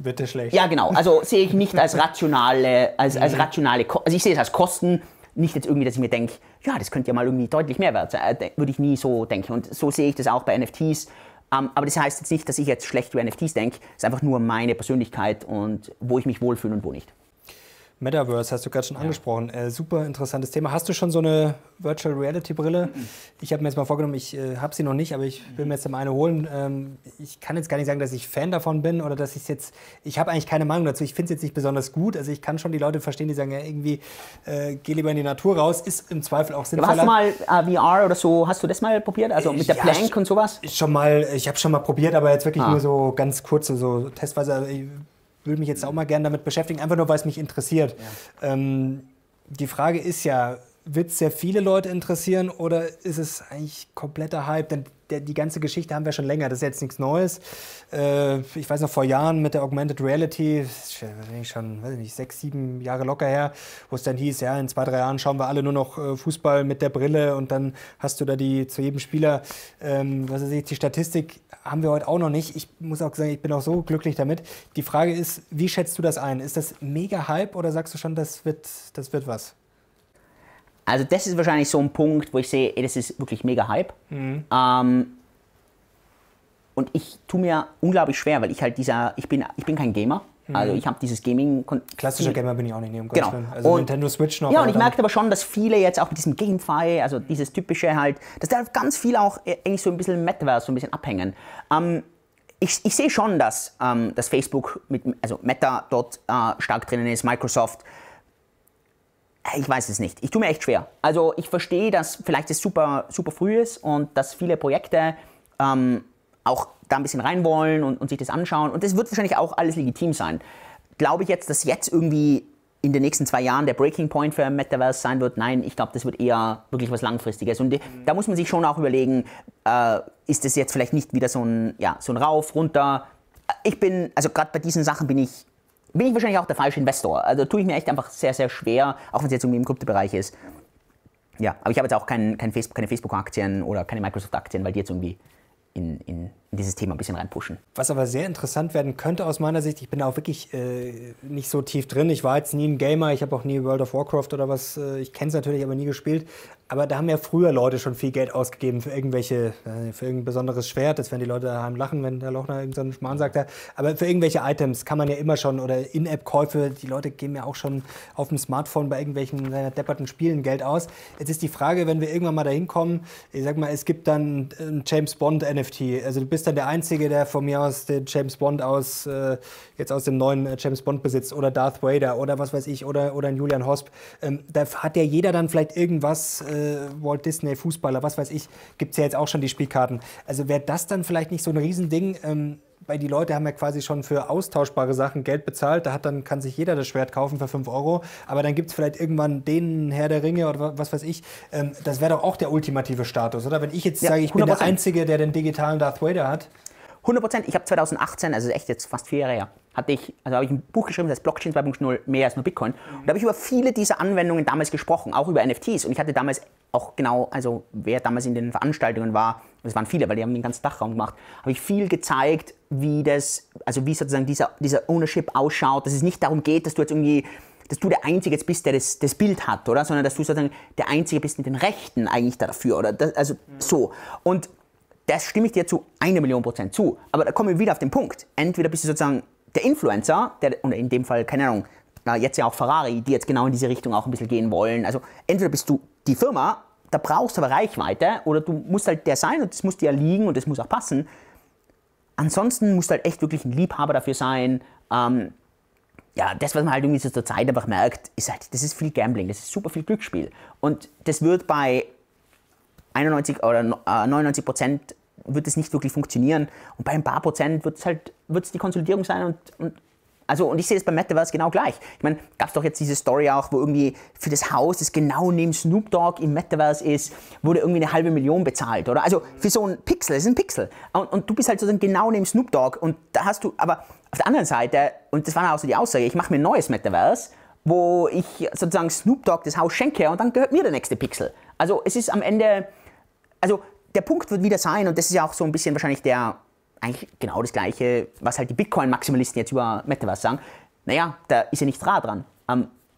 wird das schlecht. Ja, genau. Also sehe ich nicht als rationale, also ich sehe es als Kosten, nicht jetzt irgendwie, dass ich mir denke, ja, das könnte ja mal irgendwie deutlich mehr wert sein. Würde ich nie so denken. Und so sehe ich das auch bei NFTs. Aber das heißt jetzt nicht, dass ich jetzt schlecht über NFTs denke. Es ist einfach nur meine Persönlichkeit und wo ich mich wohlfühle und wo nicht. Metaverse hast du gerade schon angesprochen. Super interessantes Thema. Hast du schon so eine Virtual Reality Brille? Ich habe mir jetzt mal vorgenommen, ich habe sie noch nicht, aber ich will mir jetzt mal eine holen. Ich kann jetzt gar nicht sagen, dass ich Fan davon bin oder dass ich es jetzt, ich habe eigentlich keine Meinung dazu. Ich finde es jetzt nicht besonders gut. Also ich kann schon die Leute verstehen, die sagen, ja irgendwie, geh lieber in die Natur raus. Ist im Zweifel auch sinnvoller. Aber hast du mal VR oder so, hast du das mal probiert? Also mit der Plank und sowas? Schon mal, ich habe schon mal probiert, aber jetzt wirklich nur so ganz kurz, so testweise. Also ich würde mich jetzt auch mal gerne damit beschäftigen, einfach nur, weil es mich interessiert. Ja. Die Frage ist ja, wird es sehr viele Leute interessieren oder ist es eigentlich kompletter Hype? Denn die ganze Geschichte haben wir schon länger, das ist jetzt nichts Neues. Ich weiß noch, vor Jahren mit der Augmented Reality, schon weiß nicht, 6, 7 Jahre locker her, wo es dann hieß, ja, in 2, 3 Jahren schauen wir alle nur noch Fußball mit der Brille und dann hast du da die zu jedem Spieler, was weiß ich, die Statistik haben wir heute auch noch nicht. Ich muss auch sagen, ich bin auch so glücklich damit. Die Frage ist, wie schätzt du das ein? Ist das mega Hype oder sagst du schon, das wird was? Also das ist wahrscheinlich so ein Punkt, wo ich sehe, ey, das ist wirklich mega Hype. Und ich tue mir unglaublich schwer, weil ich halt ich bin kein Gamer. Also ich habe dieses Gaming... Klassischer Gamer bin ich auch nicht, nee, um Gottes Willen. Also und Nintendo Switch noch. Ja, und ich merkte aber schon, dass viele jetzt auch mit diesem GameFi, also dieses typische halt, dass da halt ganz viele auch eigentlich so ein bisschen Metaverse so ein bisschen abhängen. Ich sehe schon, dass Facebook, also Meta dort stark drinnen ist, Microsoft. Ich weiß es nicht. Ich tue mir echt schwer. Also ich verstehe, dass vielleicht es super, super früh ist und dass viele Projekte auch da ein bisschen rein wollen und sich das anschauen. Und das wird wahrscheinlich auch alles legitim sein. Glaube ich jetzt, dass jetzt irgendwie in den nächsten 2 Jahren der Breaking Point für Metaverse sein wird? Nein, ich glaube, das wird eher wirklich was Langfristiges. Und da muss man sich schon auch überlegen, ist das jetzt vielleicht nicht wieder so ein Rauf, runter? Also gerade bei diesen Sachen bin ich wahrscheinlich auch der falsche Investor. Also tue ich mir echt einfach sehr, sehr schwer, auch wenn es jetzt irgendwie im Kryptobereich ist. Ja, aber ich habe jetzt auch keine Facebook-Aktien oder keine Microsoft-Aktien, weil die jetzt irgendwie in dieses Thema ein bisschen reinpushen. Was aber sehr interessant werden könnte aus meiner Sicht, ich bin da auch wirklich nicht so tief drin, ich war jetzt nie ein Gamer, ich habe auch nie World of Warcraft oder was, ich kenne es natürlich, aber nie gespielt, aber da haben ja früher Leute schon viel Geld ausgegeben für irgendwelche, für irgendein besonderes Schwert, jetzt werden die Leute daheim lachen, wenn der Lochner irgendeinen Schmarrn sagt, aber für irgendwelche Items kann man ja immer schon, oder In-App-Käufe, die Leute geben ja auch schon auf dem Smartphone bei irgendwelchen depperten Spielen Geld aus. Jetzt ist die Frage, wenn wir irgendwann mal dahin kommen, ich sag mal, es gibt dann ein James Bond NFT, also du bist dann der Einzige, der von mir aus den James Bond jetzt aus dem neuen James Bond besitzt oder Darth Vader oder was weiß ich oder ein Julian Hosp. Da hat ja jeder dann vielleicht irgendwas, Walt Disney, Fußballer, was weiß ich, gibt es ja jetzt auch schon die Spielkarten. Also wäre das dann vielleicht nicht so ein Riesending, weil die Leute haben ja quasi schon für austauschbare Sachen Geld bezahlt, kann sich jeder das Schwert kaufen für 5 €, aber dann gibt es vielleicht irgendwann den Herr der Ringe oder was weiß ich. Das wäre doch auch der ultimative Status, oder? Wenn ich jetzt sage, ich bin der Einzige, der den digitalen Darth Vader hat. 100%. Ich habe 2018, also echt jetzt fast 4 Jahre her, habe ich ein Buch geschrieben, das heißt Blockchain 2.0, mehr als nur Bitcoin. Und da habe ich über viele dieser Anwendungen damals gesprochen, auch über NFTs. Und ich hatte damals auch also wer damals in den Veranstaltungen war, das waren viele, weil die haben den ganzen Dachraum gemacht, habe ich viel gezeigt, wie sozusagen dieser Ownership ausschaut, dass es nicht darum geht, dass du der Einzige jetzt bist, der das Bild hat, oder? Sondern dass du sozusagen der Einzige bist mit den Rechten eigentlich dafür, oder? Und das stimme ich dir zu 1 Million % zu. Aber da kommen wir wieder auf den Punkt. Entweder bist du sozusagen der Influencer, oder in dem Fall, keine Ahnung, jetzt ja auch Ferrari, die jetzt genau in diese Richtung auch ein bisschen gehen wollen. Also entweder bist du die Firma, da brauchst du aber Reichweite, oder du musst halt der sein und das muss dir liegen und das muss auch passen. Ansonsten musst du halt echt wirklich ein Liebhaber dafür sein. Das, was man halt irgendwie so zur Zeit einfach merkt, ist halt, das ist viel Gambling, das ist super viel Glücksspiel. Und das wird bei 91 oder 99% wird es nicht wirklich funktionieren. Und bei ein paar Prozent wird es die Konsolidierung sein und Also, und ich sehe das beim Metaverse genau gleich. Ich meine, gab es doch jetzt diese Story auch, wo irgendwie für das Haus, das genau neben Snoop Dogg im Metaverse ist, wurde irgendwie 1,5 Million bezahlt, oder? Also für so einen Pixel, das ist ein Pixel. Und du bist halt sozusagen genau neben Snoop Dogg und da hast du, aber auf der anderen Seite, und das war dann auch so die Aussage, ich mache mir ein neues Metaverse, wo ich sozusagen Snoop Dogg das Haus schenke und dann gehört mir der nächste Pixel. Also es ist am Ende, also der Punkt wird wieder sein, und das ist ja auch so ein bisschen wahrscheinlich der, eigentlich genau das Gleiche, was halt die Bitcoin-Maximalisten jetzt über Metaverse sagen. Naja, da ist ja nichts rar dran.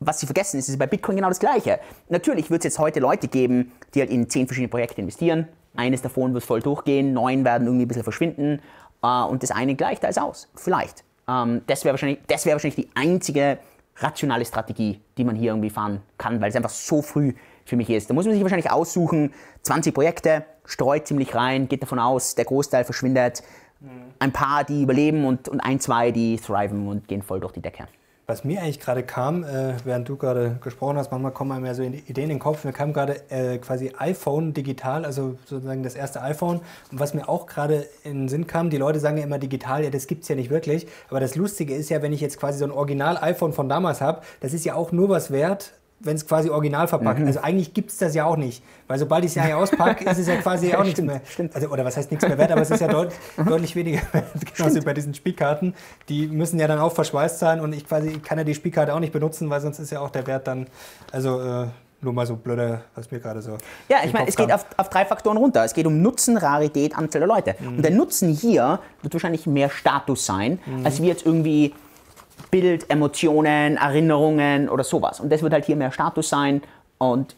Was sie vergessen, ist bei Bitcoin genau das Gleiche. Natürlich wird es jetzt heute Leute geben, die halt in 10 verschiedene Projekte investieren. Eines davon wird voll durchgehen, 9 werden irgendwie ein bisschen verschwinden und das eine gleicht alles aus. Vielleicht. Das wäre wahrscheinlich die einzige rationale Strategie, die man hier irgendwie fahren kann, weil es einfach so früh für mich ist. Da muss man sich wahrscheinlich aussuchen, 20 Projekte, streut ziemlich rein, geht davon aus, der Großteil verschwindet. Ein paar, die überleben und 1, 2, die thriven und gehen voll durch die Decke. Was mir eigentlich gerade kam, während du gerade gesprochen hast, manchmal kommen einem ja so Ideen in den Kopf, mir kam gerade quasi iPhone digital, also sozusagen das erste iPhone. Und was mir auch gerade in den Sinn kam, die Leute sagen ja immer digital, ja das gibt es ja nicht wirklich. Aber das Lustige ist ja, wenn ich jetzt quasi so ein Original-iPhone von damals habe, das ist ja auch nur was wert, wenn es quasi original verpackt. Mhm. Also eigentlich gibt es das ja auch nicht. Weil sobald ich es ja auspacke, ist es ja quasi auch nichts mehr. Stimmt. Also, oder was heißt nichts mehr wert, aber es ist ja deutlich weniger wert. Genauso bei diesen Spielkarten. Die müssen ja dann auch verschweißt sein und ich quasi kann ja die Spielkarte auch nicht benutzen, weil sonst ist ja auch der Wert dann, also nur mal so blöder, was mir gerade so. Ja, ich meine, es geht auf 3 Faktoren runter. Es geht um Nutzen, Rarität, Anzahl der Leute. Mhm. Und der Nutzen hier wird wahrscheinlich mehr Status sein, als wir jetzt irgendwie Bild, Emotionen, Erinnerungen oder sowas. Und das wird halt hier mehr Status sein. Und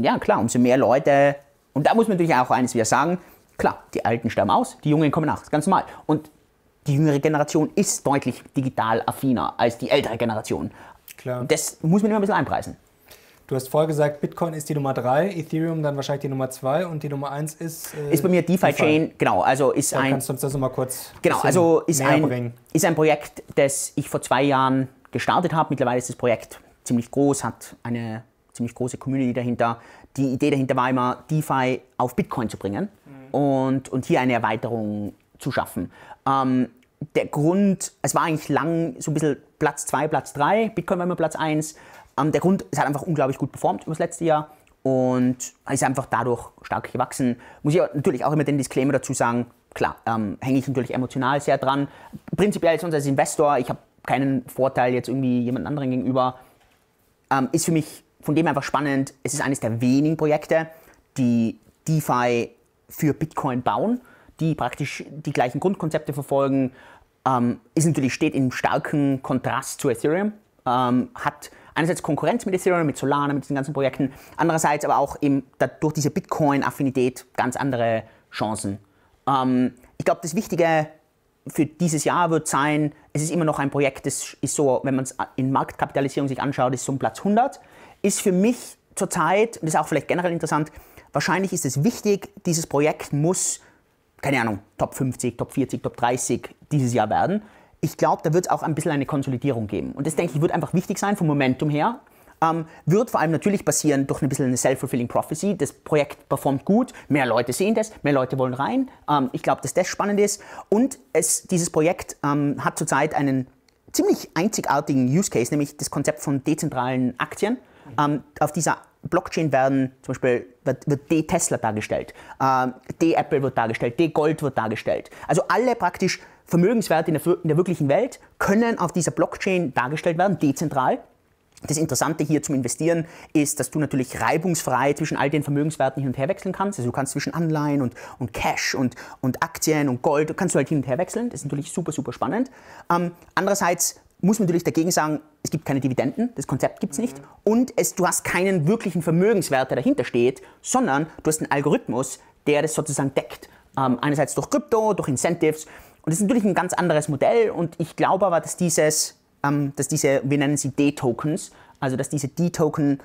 ja, klar, umso mehr Leute. Und da muss man natürlich auch eines wieder sagen. Klar, die Alten sterben aus, die Jungen kommen nach. Das ist ganz normal. Und die jüngere Generation ist deutlich digital affiner als die ältere Generation. Klar. Das muss man immer ein bisschen einpreisen. Du hast vorher gesagt, Bitcoin ist die Nummer 3, Ethereum dann wahrscheinlich die Nummer 2 und die Nummer 1 ist... ist bei mir DeFi-Chain, genau, also ist ein... Kannst du uns das nochmal kurz ist ein Projekt, das ich vor 2 Jahren gestartet habe. Mittlerweile ist das Projekt ziemlich groß, hat eine ziemlich große Community dahinter. Die Idee dahinter war immer, DeFi auf Bitcoin zu bringen und hier eine Erweiterung zu schaffen. Der Grund, es war eigentlich lang so ein bisschen Platz 2, Platz 3, Bitcoin war immer Platz 1. Der Grund, es hat einfach unglaublich gut performt über das letzte Jahr und ist einfach dadurch stark gewachsen. Muss ich natürlich auch immer den Disclaimer dazu sagen, klar, hänge ich natürlich emotional sehr dran. Prinzipiell sonst als Investor, ich habe keinen Vorteil jetzt irgendwie jemand anderen gegenüber, ist für mich von dem einfach spannend. Es ist eines der wenigen Projekte, die DeFi für Bitcoin bauen, die praktisch die gleichen Grundkonzepte verfolgen. Ist natürlich, steht in starkem Kontrast zu Ethereum, hat einerseits Konkurrenz mit Ethereum, mit Solana, mit diesen ganzen Projekten. Andererseits aber auch eben durch diese Bitcoin-Affinität ganz andere Chancen. Ich glaube, das Wichtige für dieses Jahr wird sein, es ist immer noch ein Projekt, das ist so, wenn man es in Marktkapitalisierung sich anschaut, ist so ein Platz 100. Ist für mich zurzeit, und das ist auch vielleicht generell interessant, wahrscheinlich ist es wichtig, dieses Projekt muss, keine Ahnung, Top 50, Top 40, Top 30 dieses Jahr werden. Ich glaube, da wird es auch ein bisschen eine Konsolidierung geben. Und das, denke ich, wird einfach wichtig sein vom Momentum her. Wird vor allem natürlich passieren durch ein bisschen eine self-fulfilling prophecy. Das Projekt performt gut, mehr Leute sehen das, mehr Leute wollen rein. Ich glaube, dass das spannend ist. Und dieses Projekt hat zurzeit einen ziemlich einzigartigen Use Case, nämlich das Konzept von dezentralen Aktien. Auf dieser Blockchain werden zum Beispiel wird D-Tesla dargestellt, D-Apple wird dargestellt, D-Gold wird dargestellt. Also alle praktisch Vermögenswerte in der wirklichen Welt können auf dieser Blockchain dargestellt werden, dezentral. Das Interessante hier zum Investieren ist, dass du natürlich reibungsfrei zwischen all den Vermögenswerten hin und her wechseln kannst. Also du kannst zwischen Anleihen und Cash und Aktien und Gold, kannst du halt hin und her wechseln. Das ist natürlich super, super spannend. Andererseits muss man natürlich dagegen sagen, es gibt keine Dividenden, das Konzept gibt es nicht. Und du hast keinen wirklichen Vermögenswert, der dahinter steht, sondern du hast einen Algorithmus, der das sozusagen deckt. Einerseits durch Krypto, durch Incentives. Und das ist natürlich ein ganz anderes Modell. Und ich glaube aber, dass diese, wir nennen sie D-Tokens, also dass diese D-Token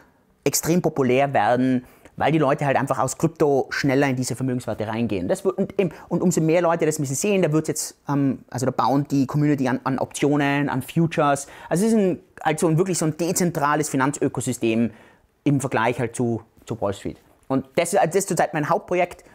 extrem populär werden, weil die Leute halt einfach aus Krypto schneller in diese Vermögenswerte reingehen. Und umso mehr Leute das ein bisschen sehen, da wird jetzt, also da bauen die Community an Optionen, an Futures. Also es ist wirklich so ein dezentrales Finanzökosystem im Vergleich halt zu Wall Street. Und das ist zurzeit mein Hauptprojekt,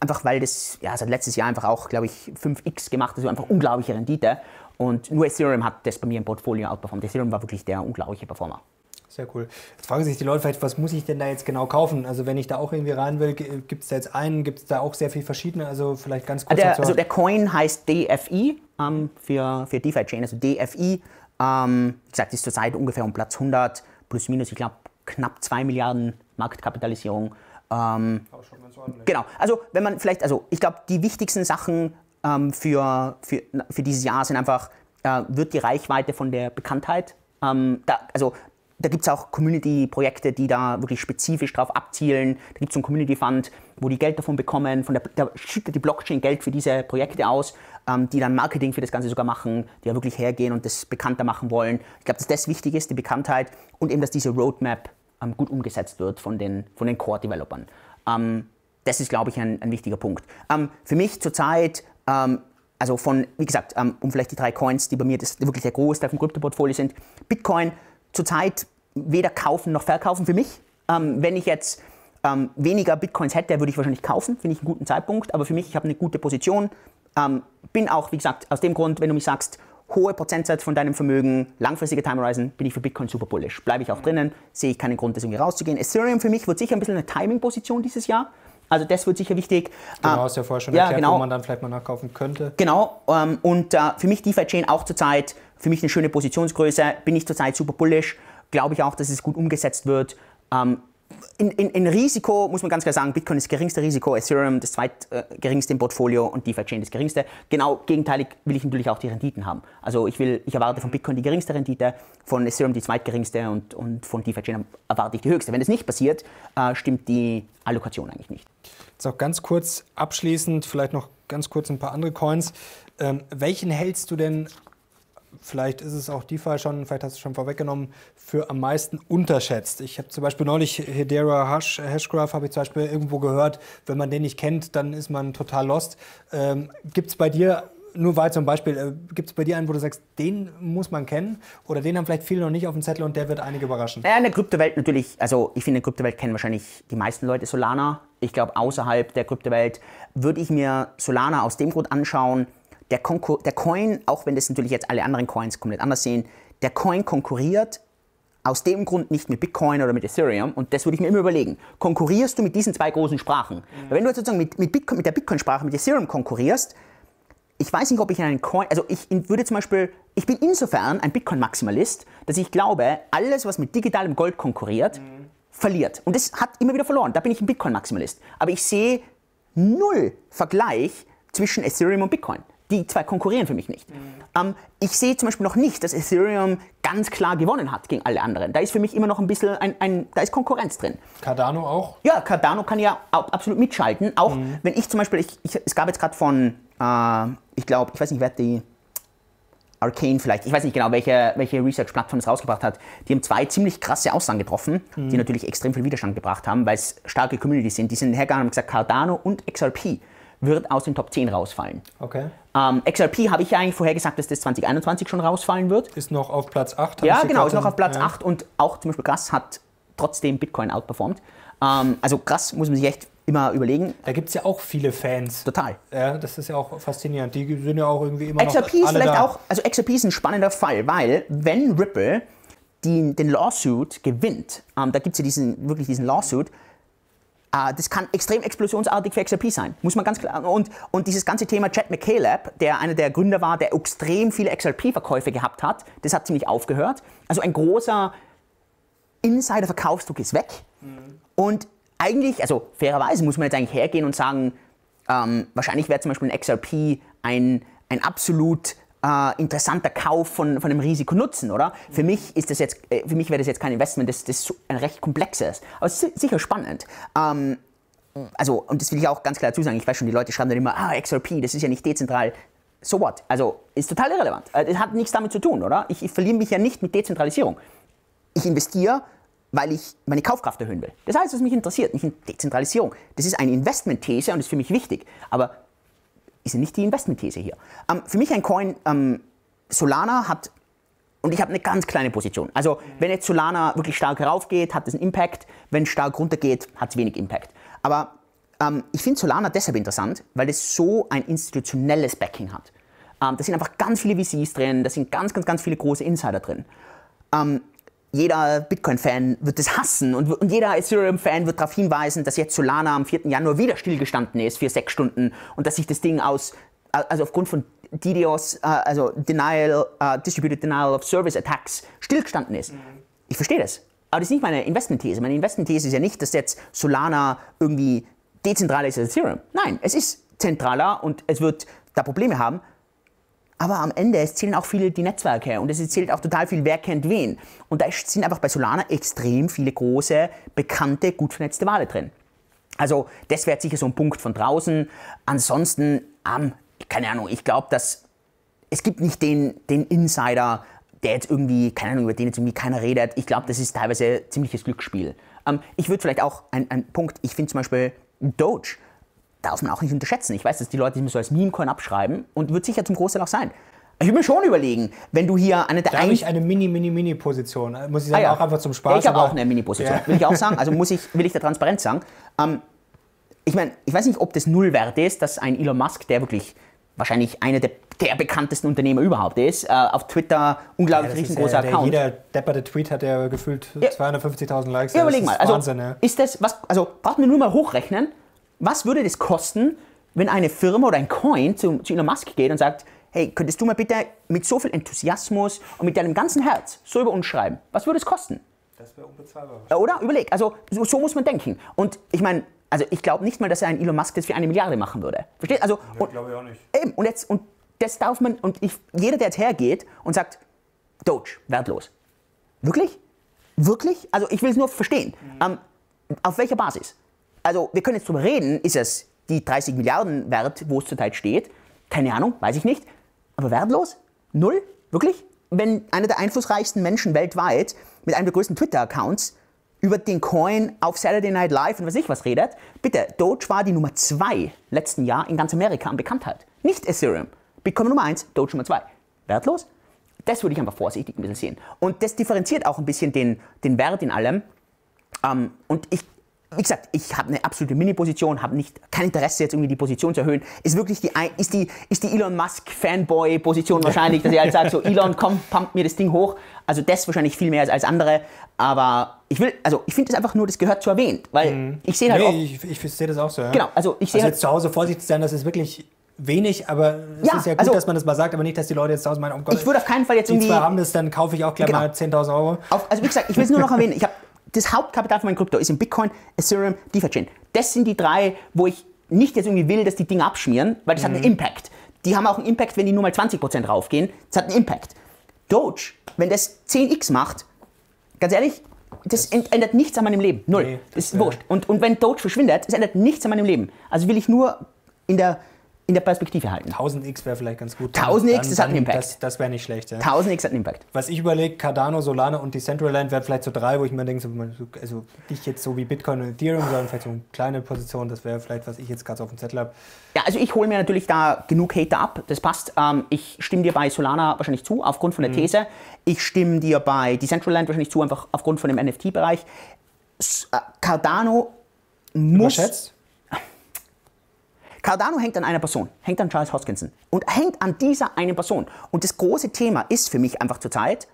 einfach weil das ja seit letztes Jahr einfach auch, glaube ich, 5x gemacht hat, also einfach unglaubliche Rendite. Und nur Ethereum hat das bei mir im Portfolio outperformt. Ethereum war wirklich der unglaubliche Performer. Sehr cool. Jetzt fragen sich die Leute vielleicht, was muss ich denn da jetzt genau kaufen? Also wenn ich da auch irgendwie rein will, gibt es da jetzt einen, gibt es da auch sehr viele verschiedene? Also vielleicht ganz kurz dazu. Also der Coin heißt DFI für DeFiChain. Also DFI, wie gesagt, ist zurzeit ungefähr um Platz 100, plus minus, ich glaube, knapp 2 Milliarden Marktkapitalisierung. Schon ganz ordentlich. Genau. Also wenn man vielleicht, also ich glaube, die wichtigsten Sachen für dieses Jahr sind einfach, wird die Reichweite von der Bekanntheit, da gibt es auch Community-Projekte, die da wirklich spezifisch drauf abzielen. Da gibt es so einen Community-Fund, wo die Geld davon bekommen. Da schüttet die Blockchain Geld für diese Projekte aus, die dann Marketing für das Ganze sogar machen, die ja wirklich hergehen und das bekannter machen wollen. Ich glaube, dass das wichtig ist, die Bekanntheit und eben, dass diese Roadmap gut umgesetzt wird von den Core-Developern. Das ist, glaube ich, ein wichtiger Punkt. Für mich zurzeit, also von, wie gesagt, um vielleicht die 3 Coins, die bei mir das wirklich der Großteil vom Krypto-Portfolio sind, Bitcoin, zurzeit weder kaufen noch verkaufen für mich. Wenn ich jetzt weniger Bitcoins hätte, würde ich wahrscheinlich kaufen, finde ich einen guten Zeitpunkt. Aber für mich, ich habe eine gute Position. Bin auch, wie gesagt, aus dem Grund, wenn du mich sagst, hohe Prozentsatz von deinem Vermögen, langfristige Time Horizon, bin ich für Bitcoin super bullish. Bleibe ich auch drinnen, sehe ich keinen Grund, das irgendwie rauszugehen. Ethereum für mich wird sicher ein bisschen eine Timing-Position dieses Jahr. Also das wird sicher wichtig. Genau, hast du ja vorher schon erklärt, wo man dann vielleicht mal nachkaufen könnte. Genau, für mich DeFi-Chain auch zurzeit, für mich eine schöne Positionsgröße, bin ich zurzeit super bullish, glaube ich auch, dass es gut umgesetzt wird. In Risiko muss man ganz klar sagen, Bitcoin ist das geringste Risiko, Ethereum das zweitgeringste im Portfolio und DeFi-Chain das geringste. Genau gegenteilig will ich natürlich auch die Renditen haben. Also ich erwarte von Bitcoin die geringste Rendite, von Ethereum die zweitgeringste und von DeFi-Chain erwarte ich die höchste. Wenn das nicht passiert, stimmt die Allokation eigentlich nicht. Jetzt auch ganz kurz abschließend, vielleicht noch ganz kurz ein paar andere Coins. Welchen hältst du denn, vielleicht ist es auch DeFi schon, vielleicht hast du es schon vorweggenommen, für am meisten unterschätzt? Ich habe zum Beispiel neulich Hedera Hashgraph, habe ich zum Beispiel irgendwo gehört, wenn man den nicht kennt, dann ist man total lost. Gibt es bei dir, nur weil zum Beispiel, gibt es bei dir einen, wo du sagst, den muss man kennen oder den haben vielleicht viele noch nicht auf dem Zettel und der wird einige überraschen? Ja, in der Kryptowelt natürlich, also ich finde, in der Kryptowelt kennen wahrscheinlich die meisten Leute Solana. Ich glaube, außerhalb der Kryptowelt würde ich mir Solana aus dem Grund anschauen, der Coin, auch wenn das natürlich jetzt alle anderen Coins komplett anders sehen, der Coin konkurriert aus dem Grund nicht mit Bitcoin oder mit Ethereum. Und das würde ich mir immer überlegen. Konkurrierst du mit diesen 2 großen Sprachen? Mhm. Weil wenn du jetzt sozusagen mit der Bitcoin-Sprache, mit Ethereum konkurrierst, ich weiß nicht, ob ich in einen Coin, also ich bin insofern ein Bitcoin-Maximalist, dass ich glaube, alles, was mit digitalem Gold konkurriert, verliert. Und das hat immer wieder verloren. Da bin ich ein Bitcoin-Maximalist. Aber ich sehe null Vergleich zwischen Ethereum und Bitcoin. Die 2 konkurrieren für mich nicht. Ich sehe zum Beispiel noch nicht, dass Ethereum ganz klar gewonnen hat gegen alle anderen. Da ist für mich immer noch ein bisschen, da ist Konkurrenz drin. Cardano auch? Ja, Cardano kann ja auch absolut mitschalten. Auch wenn ich zum Beispiel, es gab jetzt gerade von, ich glaube, ich weiß nicht, wer die Arcane vielleicht, ich weiß nicht genau, welche Research-Plattform es rausgebracht hat, die haben 2 ziemlich krasse Aussagen getroffen, die natürlich extrem viel Widerstand gebracht haben, weil es starke Communities sind. Die sind hergegangen und haben gesagt, Cardano und XRP wird aus den Top 10 rausfallen. Okay. XRP habe ich ja eigentlich vorher gesagt, dass das 2021 schon rausfallen wird. Ist noch auf Platz 8. Ja, genau, ist noch auf Platz 8 und auch zum Beispiel Gras hat trotzdem Bitcoin outperformed. Also Gras muss man sich echt immer überlegen. Da gibt es ja auch viele Fans. Total. Ja, das ist ja auch faszinierend. Die sind ja auch irgendwie immer XRP noch alle da. Also XRP ist ein spannender Fall, weil wenn Ripple den Lawsuit gewinnt, da gibt es ja wirklich diesen Lawsuit, das kann extrem explosionsartig für XRP sein, muss man ganz klar. Und dieses ganze Thema Chad McCaleb, der einer der Gründer war, der extrem viele XRP-Verkäufe gehabt hat, das hat ziemlich aufgehört. Also ein großer Insider-Verkaufsdruck ist weg. Und eigentlich, also fairerweise muss man jetzt eigentlich hergehen und sagen, wahrscheinlich wäre zum Beispiel ein XRP ein absolut interessanter Kauf von einem Risiko-Nutzen, oder? Für mich wäre das jetzt kein Investment, das ist ein recht komplexes, aber es ist sicher spannend. Also, und das will ich auch ganz klar dazu sagen, ich weiß schon, die Leute schreiben dann immer, XRP, das ist ja nicht dezentral, so what? Also, ist total irrelevant. Es hat nichts damit zu tun, oder? Ich verliere mich ja nicht mit Dezentralisierung. Ich investiere, weil ich meine Kaufkraft erhöhen will. Das heißt, was mich interessiert, nicht in Dezentralisierung. Das ist eine Investmentthese und ist für mich wichtig, aber ist nicht die Investmentthese hier. Für mich ein Coin, Solana hat, und ich habe eine ganz kleine Position. Also wenn jetzt Solana wirklich stark raufgeht, hat es einen Impact. Wenn es stark runtergeht, hat es wenig Impact. Aber ich finde Solana deshalb interessant, weil es so ein institutionelles Backing hat. Da sind einfach ganz viele VCs drin, da sind ganz viele große Insider drin. Jeder Bitcoin-Fan wird das hassen und jeder Ethereum-Fan wird darauf hinweisen, dass jetzt Solana am 4. Januar wieder stillgestanden ist für 6 Stunden und dass sich das Ding also aufgrund von DDoS, also Distributed Denial of Service Attacks, stillgestanden ist. Ich verstehe das, aber das ist nicht meine Investmentthese. Meine Investmentthese ist ja nicht, dass jetzt Solana irgendwie dezentraler ist als Ethereum. Nein, es ist zentraler und es wird da Probleme haben. Aber am Ende, es zählen auch viele die Netzwerke und es zählt auch total viel, wer kennt wen. Und da sind einfach bei Solana extrem viele große, bekannte, gut vernetzte Wale drin. Also das wäre sicher so ein Punkt von draußen. Ansonsten, keine Ahnung, ich glaube, dass es gibt nicht den Insider, der jetzt irgendwie, keine Ahnung, über den jetzt irgendwie keiner redet. Ich glaube, das ist teilweise ziemliches Glücksspiel. Ich würde vielleicht auch, ein Punkt, ich finde zum Beispiel Doge, darf man auch nicht unterschätzen. Ich weiß, dass die Leute immer so als Meme-Coin abschreiben und wird sicher zum Großteil auch sein. Ich würde mir schon überlegen, wenn du hier eine... Da habe ich eine Mini-Position, muss ich sagen, auch einfach zum Spaß. Ja, ich habe auch eine Mini-Position, will ich auch sagen. Also will ich da transparent sagen. Ich meine, ich weiß nicht, ob das null wert ist, dass ein Elon Musk, der wirklich wahrscheinlich einer der bekanntesten Unternehmer überhaupt ist, auf Twitter unglaublich riesengroßer Account. Jeder depperte Tweet hat ja gefühlt 250.000 Likes. Ja, überleg mal, also Wahnsinn, ja. Ist das, also braucht man nur mal hochrechnen, was würde das kosten, wenn eine Firma oder ein Coin zu Elon Musk geht und sagt, hey, könntest du mal bitte mit so viel Enthusiasmus und mit deinem ganzen Herz so über uns schreiben? Was würde es kosten? Das wäre unbezahlbar. Oder? Überleg, also so muss man denken. Und ich meine, also ich glaube nicht mal, dass ein Elon Musk das für 1 Milliarde machen würde. Verstehst? Also, ja, glaube ich auch nicht. Eben, und das darf man, jeder, der jetzt hergeht und sagt, Doge, wertlos. Wirklich? Wirklich? Also ich will es nur verstehen. Auf welcher Basis? Also wir können jetzt darüber reden, ist es die 30 Milliarden wert, wo es zurzeit steht? Keine Ahnung, weiß ich nicht. Aber wertlos? Null? Wirklich? Wenn einer der einflussreichsten Menschen weltweit mit einem der größten Twitter-Accounts über den Coin auf Saturday Night Live und was ich was redet, bitte, Doge war die Nummer 2 letzten Jahr in ganz Amerika an Bekanntheit. Nicht Ethereum. Bitcoin Nummer 1, Doge Nummer 2. Wertlos? Das würde ich einfach vorsichtig ein bisschen sehen. Und das differenziert auch ein bisschen den Wert in allem. Wie gesagt, ich habe eine absolute Mini-Position, habe kein Interesse jetzt irgendwie die Position zu erhöhen. Ist wirklich die Elon Musk Fanboy-Position wahrscheinlich, dass ich halt sage, so Elon, komm, pump mir das Ding hoch. Also das wahrscheinlich viel mehr als andere. Aber ich finde das einfach nur, das gehört zu erwähnen, weil ich sehe halt auch... Ich sehe das auch so, ja. Genau, also ich sehe jetzt zu Hause vorsichtig sein, das ist wirklich... Wenig, aber es ist ja gut, dass man das mal sagt, aber nicht, dass die Leute jetzt draußen meinen, oh Gott, ich würde auf keinen Fall jetzt irgendwie... Die zwei haben das, dann kaufe ich auch gleich mal 10.000 Euro. Also wie gesagt, ich will es nur noch erwähnen, das Hauptkapital von meinem Krypto ist in Bitcoin, Ethereum, DeFiChain. Das sind die 3, wo ich nicht jetzt irgendwie will, dass die Dinge abschmieren, weil das hat einen Impact. Die haben auch einen Impact, wenn die nur mal 20% raufgehen, das hat einen Impact. Doge, wenn das 10x macht, ganz ehrlich, das ändert nichts an meinem Leben, null. Nee, das ist wurscht. Und wenn Doge verschwindet, es ändert nichts an meinem Leben. Also will ich nur in der Perspektive halten. 1000x wäre vielleicht ganz gut. 1000x, das hat einen Impact. Das wäre nicht schlecht. Ja. 1000x hat einen Impact. Was ich überlege, Cardano, Solana und Decentraland wären vielleicht so 3, wo ich mir denke, also nicht jetzt so wie Bitcoin und Ethereum, sondern vielleicht so eine kleine Position, das wäre vielleicht, was ich jetzt gerade auf dem Zettel habe. Ja, also ich hole mir natürlich da genug Hater ab, das passt. Ich stimme dir bei Solana wahrscheinlich zu, aufgrund von der These. Ich stimme dir bei Decentraland wahrscheinlich zu, einfach aufgrund von dem NFT-Bereich. Cardano muss... Überschätzt? Cardano hängt an einer Person, hängt an Charles Hoskinson und hängt an dieser einen Person. Und das große Thema ist für mich einfach zurzeit,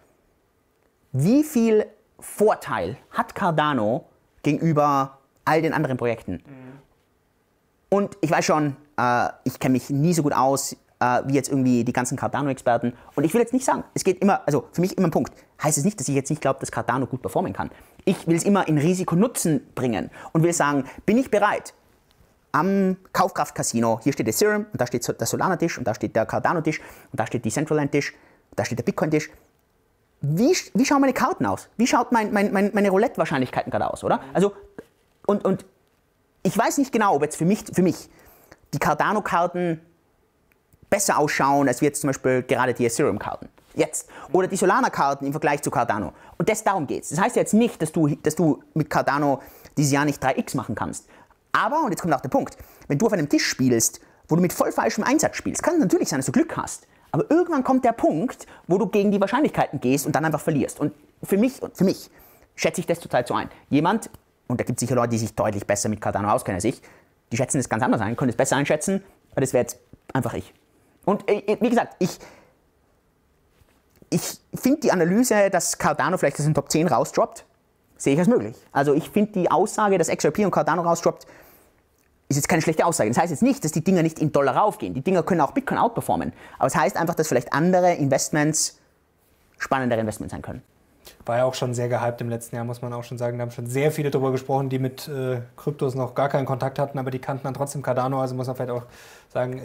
wie viel Vorteil hat Cardano gegenüber all den anderen Projekten? Und ich weiß schon, ich kenne mich nie so gut aus wie jetzt irgendwie die ganzen Cardano-Experten. Und ich will jetzt nicht sagen, es geht immer, also für mich immer ein Punkt, heißt es nicht, dass ich jetzt nicht glaube, dass Cardano gut performen kann. Ich will es immer in Risiko-Nutzen bringen und will sagen, bin ich bereit, am Kaufkraft-Casino, hier steht Ethereum und da steht der Solana-Tisch und da steht der Cardano-Tisch und da steht die Decentraland-Tisch und da steht der Bitcoin-Tisch. Wie schauen meine Karten aus? Wie schaut meine Roulette-Wahrscheinlichkeiten gerade aus, oder? Also, und ich weiß nicht genau, ob jetzt für mich die Cardano-Karten besser ausschauen, als jetzt zum Beispiel gerade die Ethereum-Karten. Jetzt. Oder die Solana-Karten im Vergleich zu Cardano. Und darum geht es. Das heißt ja jetzt nicht, dass du mit Cardano dieses Jahr nicht 3x machen kannst. Aber, und jetzt kommt auch der Punkt, wenn du auf einem Tisch spielst, wo du mit voll falschem Einsatz spielst, kann es natürlich sein, dass du Glück hast. Aber irgendwann kommt der Punkt, wo du gegen die Wahrscheinlichkeiten gehst und dann einfach verlierst. Und für mich schätze ich das zurzeit so ein. Jemand, und da gibt es sicher Leute, die sich deutlich besser mit Cardano auskennen als ich, die schätzen das ganz anders ein, können es besser einschätzen, aber das wäre jetzt einfach ich. Und wie gesagt, ich finde die Analyse, dass Cardano vielleicht aus den Top 10 rausdroppt, sehe ich als möglich. Also ich finde die Aussage, dass XRP und Cardano rausdroppt, ist jetzt keine schlechte Aussage. Das heißt jetzt nicht, dass die Dinger nicht in Dollar raufgehen. Die Dinger können auch Bitcoin outperformen. Aber es heißt einfach, dass vielleicht andere Investments spannendere Investments sein können. War ja auch schon sehr gehypt im letzten Jahr, muss man auch schon sagen. Da haben schon sehr viele darüber gesprochen, die mit Kryptos noch gar keinen Kontakt hatten, aber die kannten dann trotzdem Cardano, also muss man vielleicht auch sagen,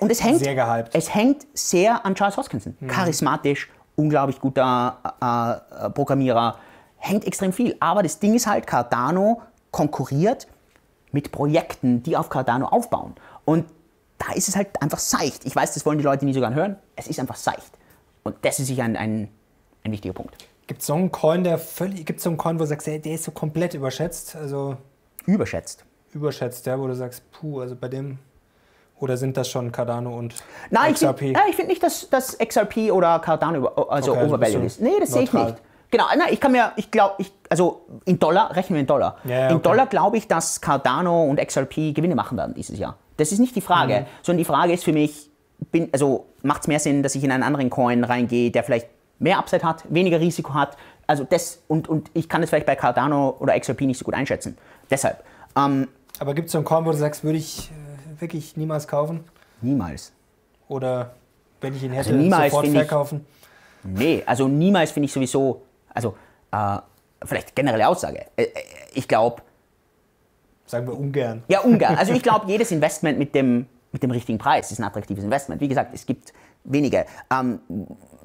und es hängt, sehr gehypt. Es hängt sehr an Charles Hoskinson. Mhm. Charismatisch, unglaublich guter Programmierer, hängt extrem viel. Aber das Ding ist halt, Cardano konkurriert mit Projekten, die auf Cardano aufbauen. Und da ist es halt einfach seicht. Ich weiß, das wollen die Leute nie so gern hören. Es ist einfach seicht. Und das ist sicher ein wichtiger Punkt. Gibt es so einen Coin, wo du sagst, ey, der ist so komplett überschätzt? Also überschätzt? Überschätzt, ja, wo du sagst, puh, also bei dem... Oder sind das schon Cardano und nein, XRP? Nein, ich finde nicht, dass XRP oder Cardano overvalued ist. Nee, das sehe ich nicht. Genau, nein, also in Dollar, rechnen wir in Dollar. Ja, in Dollar glaube ich, dass Cardano und XRP Gewinne machen werden dieses Jahr. Das ist nicht die Frage, sondern die Frage ist für mich, macht es mehr Sinn, dass ich in einen anderen Coin reingehe, der vielleicht mehr Upside hat, weniger Risiko hat. Also und ich kann das vielleicht bei Cardano oder XRP nicht so gut einschätzen. Deshalb. Aber gibt es so einen Coin, wo du sagst, würde ich wirklich niemals kaufen? Niemals. Oder wenn ich ihn hätte, sofort verkaufen? Nee, also niemals finde ich sowieso, also vielleicht generelle Aussage. Ich glaube... Sagen wir ungern. Ja, ungern. Also ich glaube, jedes Investment mit dem richtigen Preis ist ein attraktives Investment. Wie gesagt, es gibt wenige,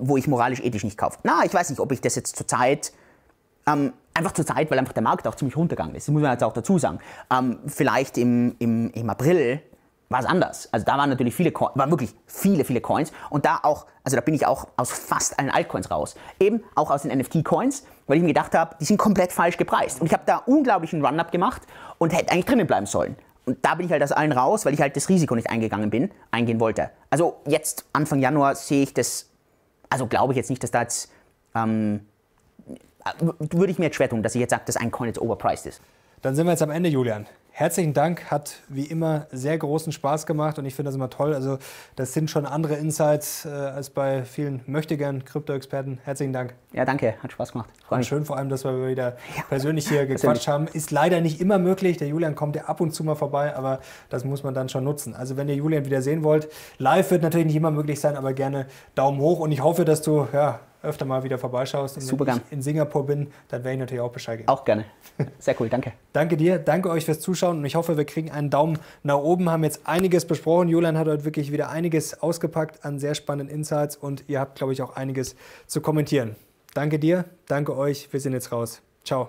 wo ich moralisch-ethisch nicht kaufe. Na, ich weiß nicht, ob ich das jetzt zurzeit... weil einfach der Markt auch ziemlich runtergegangen ist. Das muss man jetzt auch dazu sagen. Vielleicht im April war es anders. Also da waren natürlich viele Coins. Und da auch, also da bin ich auch aus fast allen Altcoins raus. Eben auch aus den NFT-Coins, weil ich mir gedacht habe, die sind komplett falsch gepreist. Und ich habe da unglaublichen Run-Up gemacht und hätte eigentlich drinnen bleiben sollen. Und da bin ich halt aus allen raus, weil ich halt das Risiko nicht eingehen wollte. Also jetzt Anfang Januar sehe ich das, also glaube ich jetzt nicht, dass da jetzt... würde ich mir jetzt schwer tun, dass ich jetzt sage, dass ein Coin jetzt overpriced ist. Dann sind wir jetzt am Ende, Julian. Herzlichen Dank, hat wie immer sehr großen Spaß gemacht und ich finde das immer toll. Also das sind schon andere Insights als bei vielen möchtegern Krypto-Experten. Herzlichen Dank. Ja, danke, hat Spaß gemacht. Und schön vor allem, dass wir wieder persönlich hier gequatscht haben. Ist leider nicht immer möglich. Der Julian kommt ja ab und zu mal vorbei, aber das muss man dann schon nutzen. Also wenn ihr Julian wieder sehen wollt, live wird natürlich nicht immer möglich sein, aber gerne Daumen hoch und ich hoffe, dass du, ja, öfter mal wieder vorbeischaust. Und wenn ich in Singapur bin, dann werde ich natürlich auch Bescheid geben. Auch gerne. Sehr cool, danke. Danke dir, danke euch fürs Zuschauen und ich hoffe, wir kriegen einen Daumen nach oben, haben jetzt einiges besprochen. Julian hat heute wirklich wieder einiges ausgepackt an sehr spannenden Insights und ihr habt, glaube ich, auch einiges zu kommentieren. Danke dir, danke euch, wir sind jetzt raus. Ciao.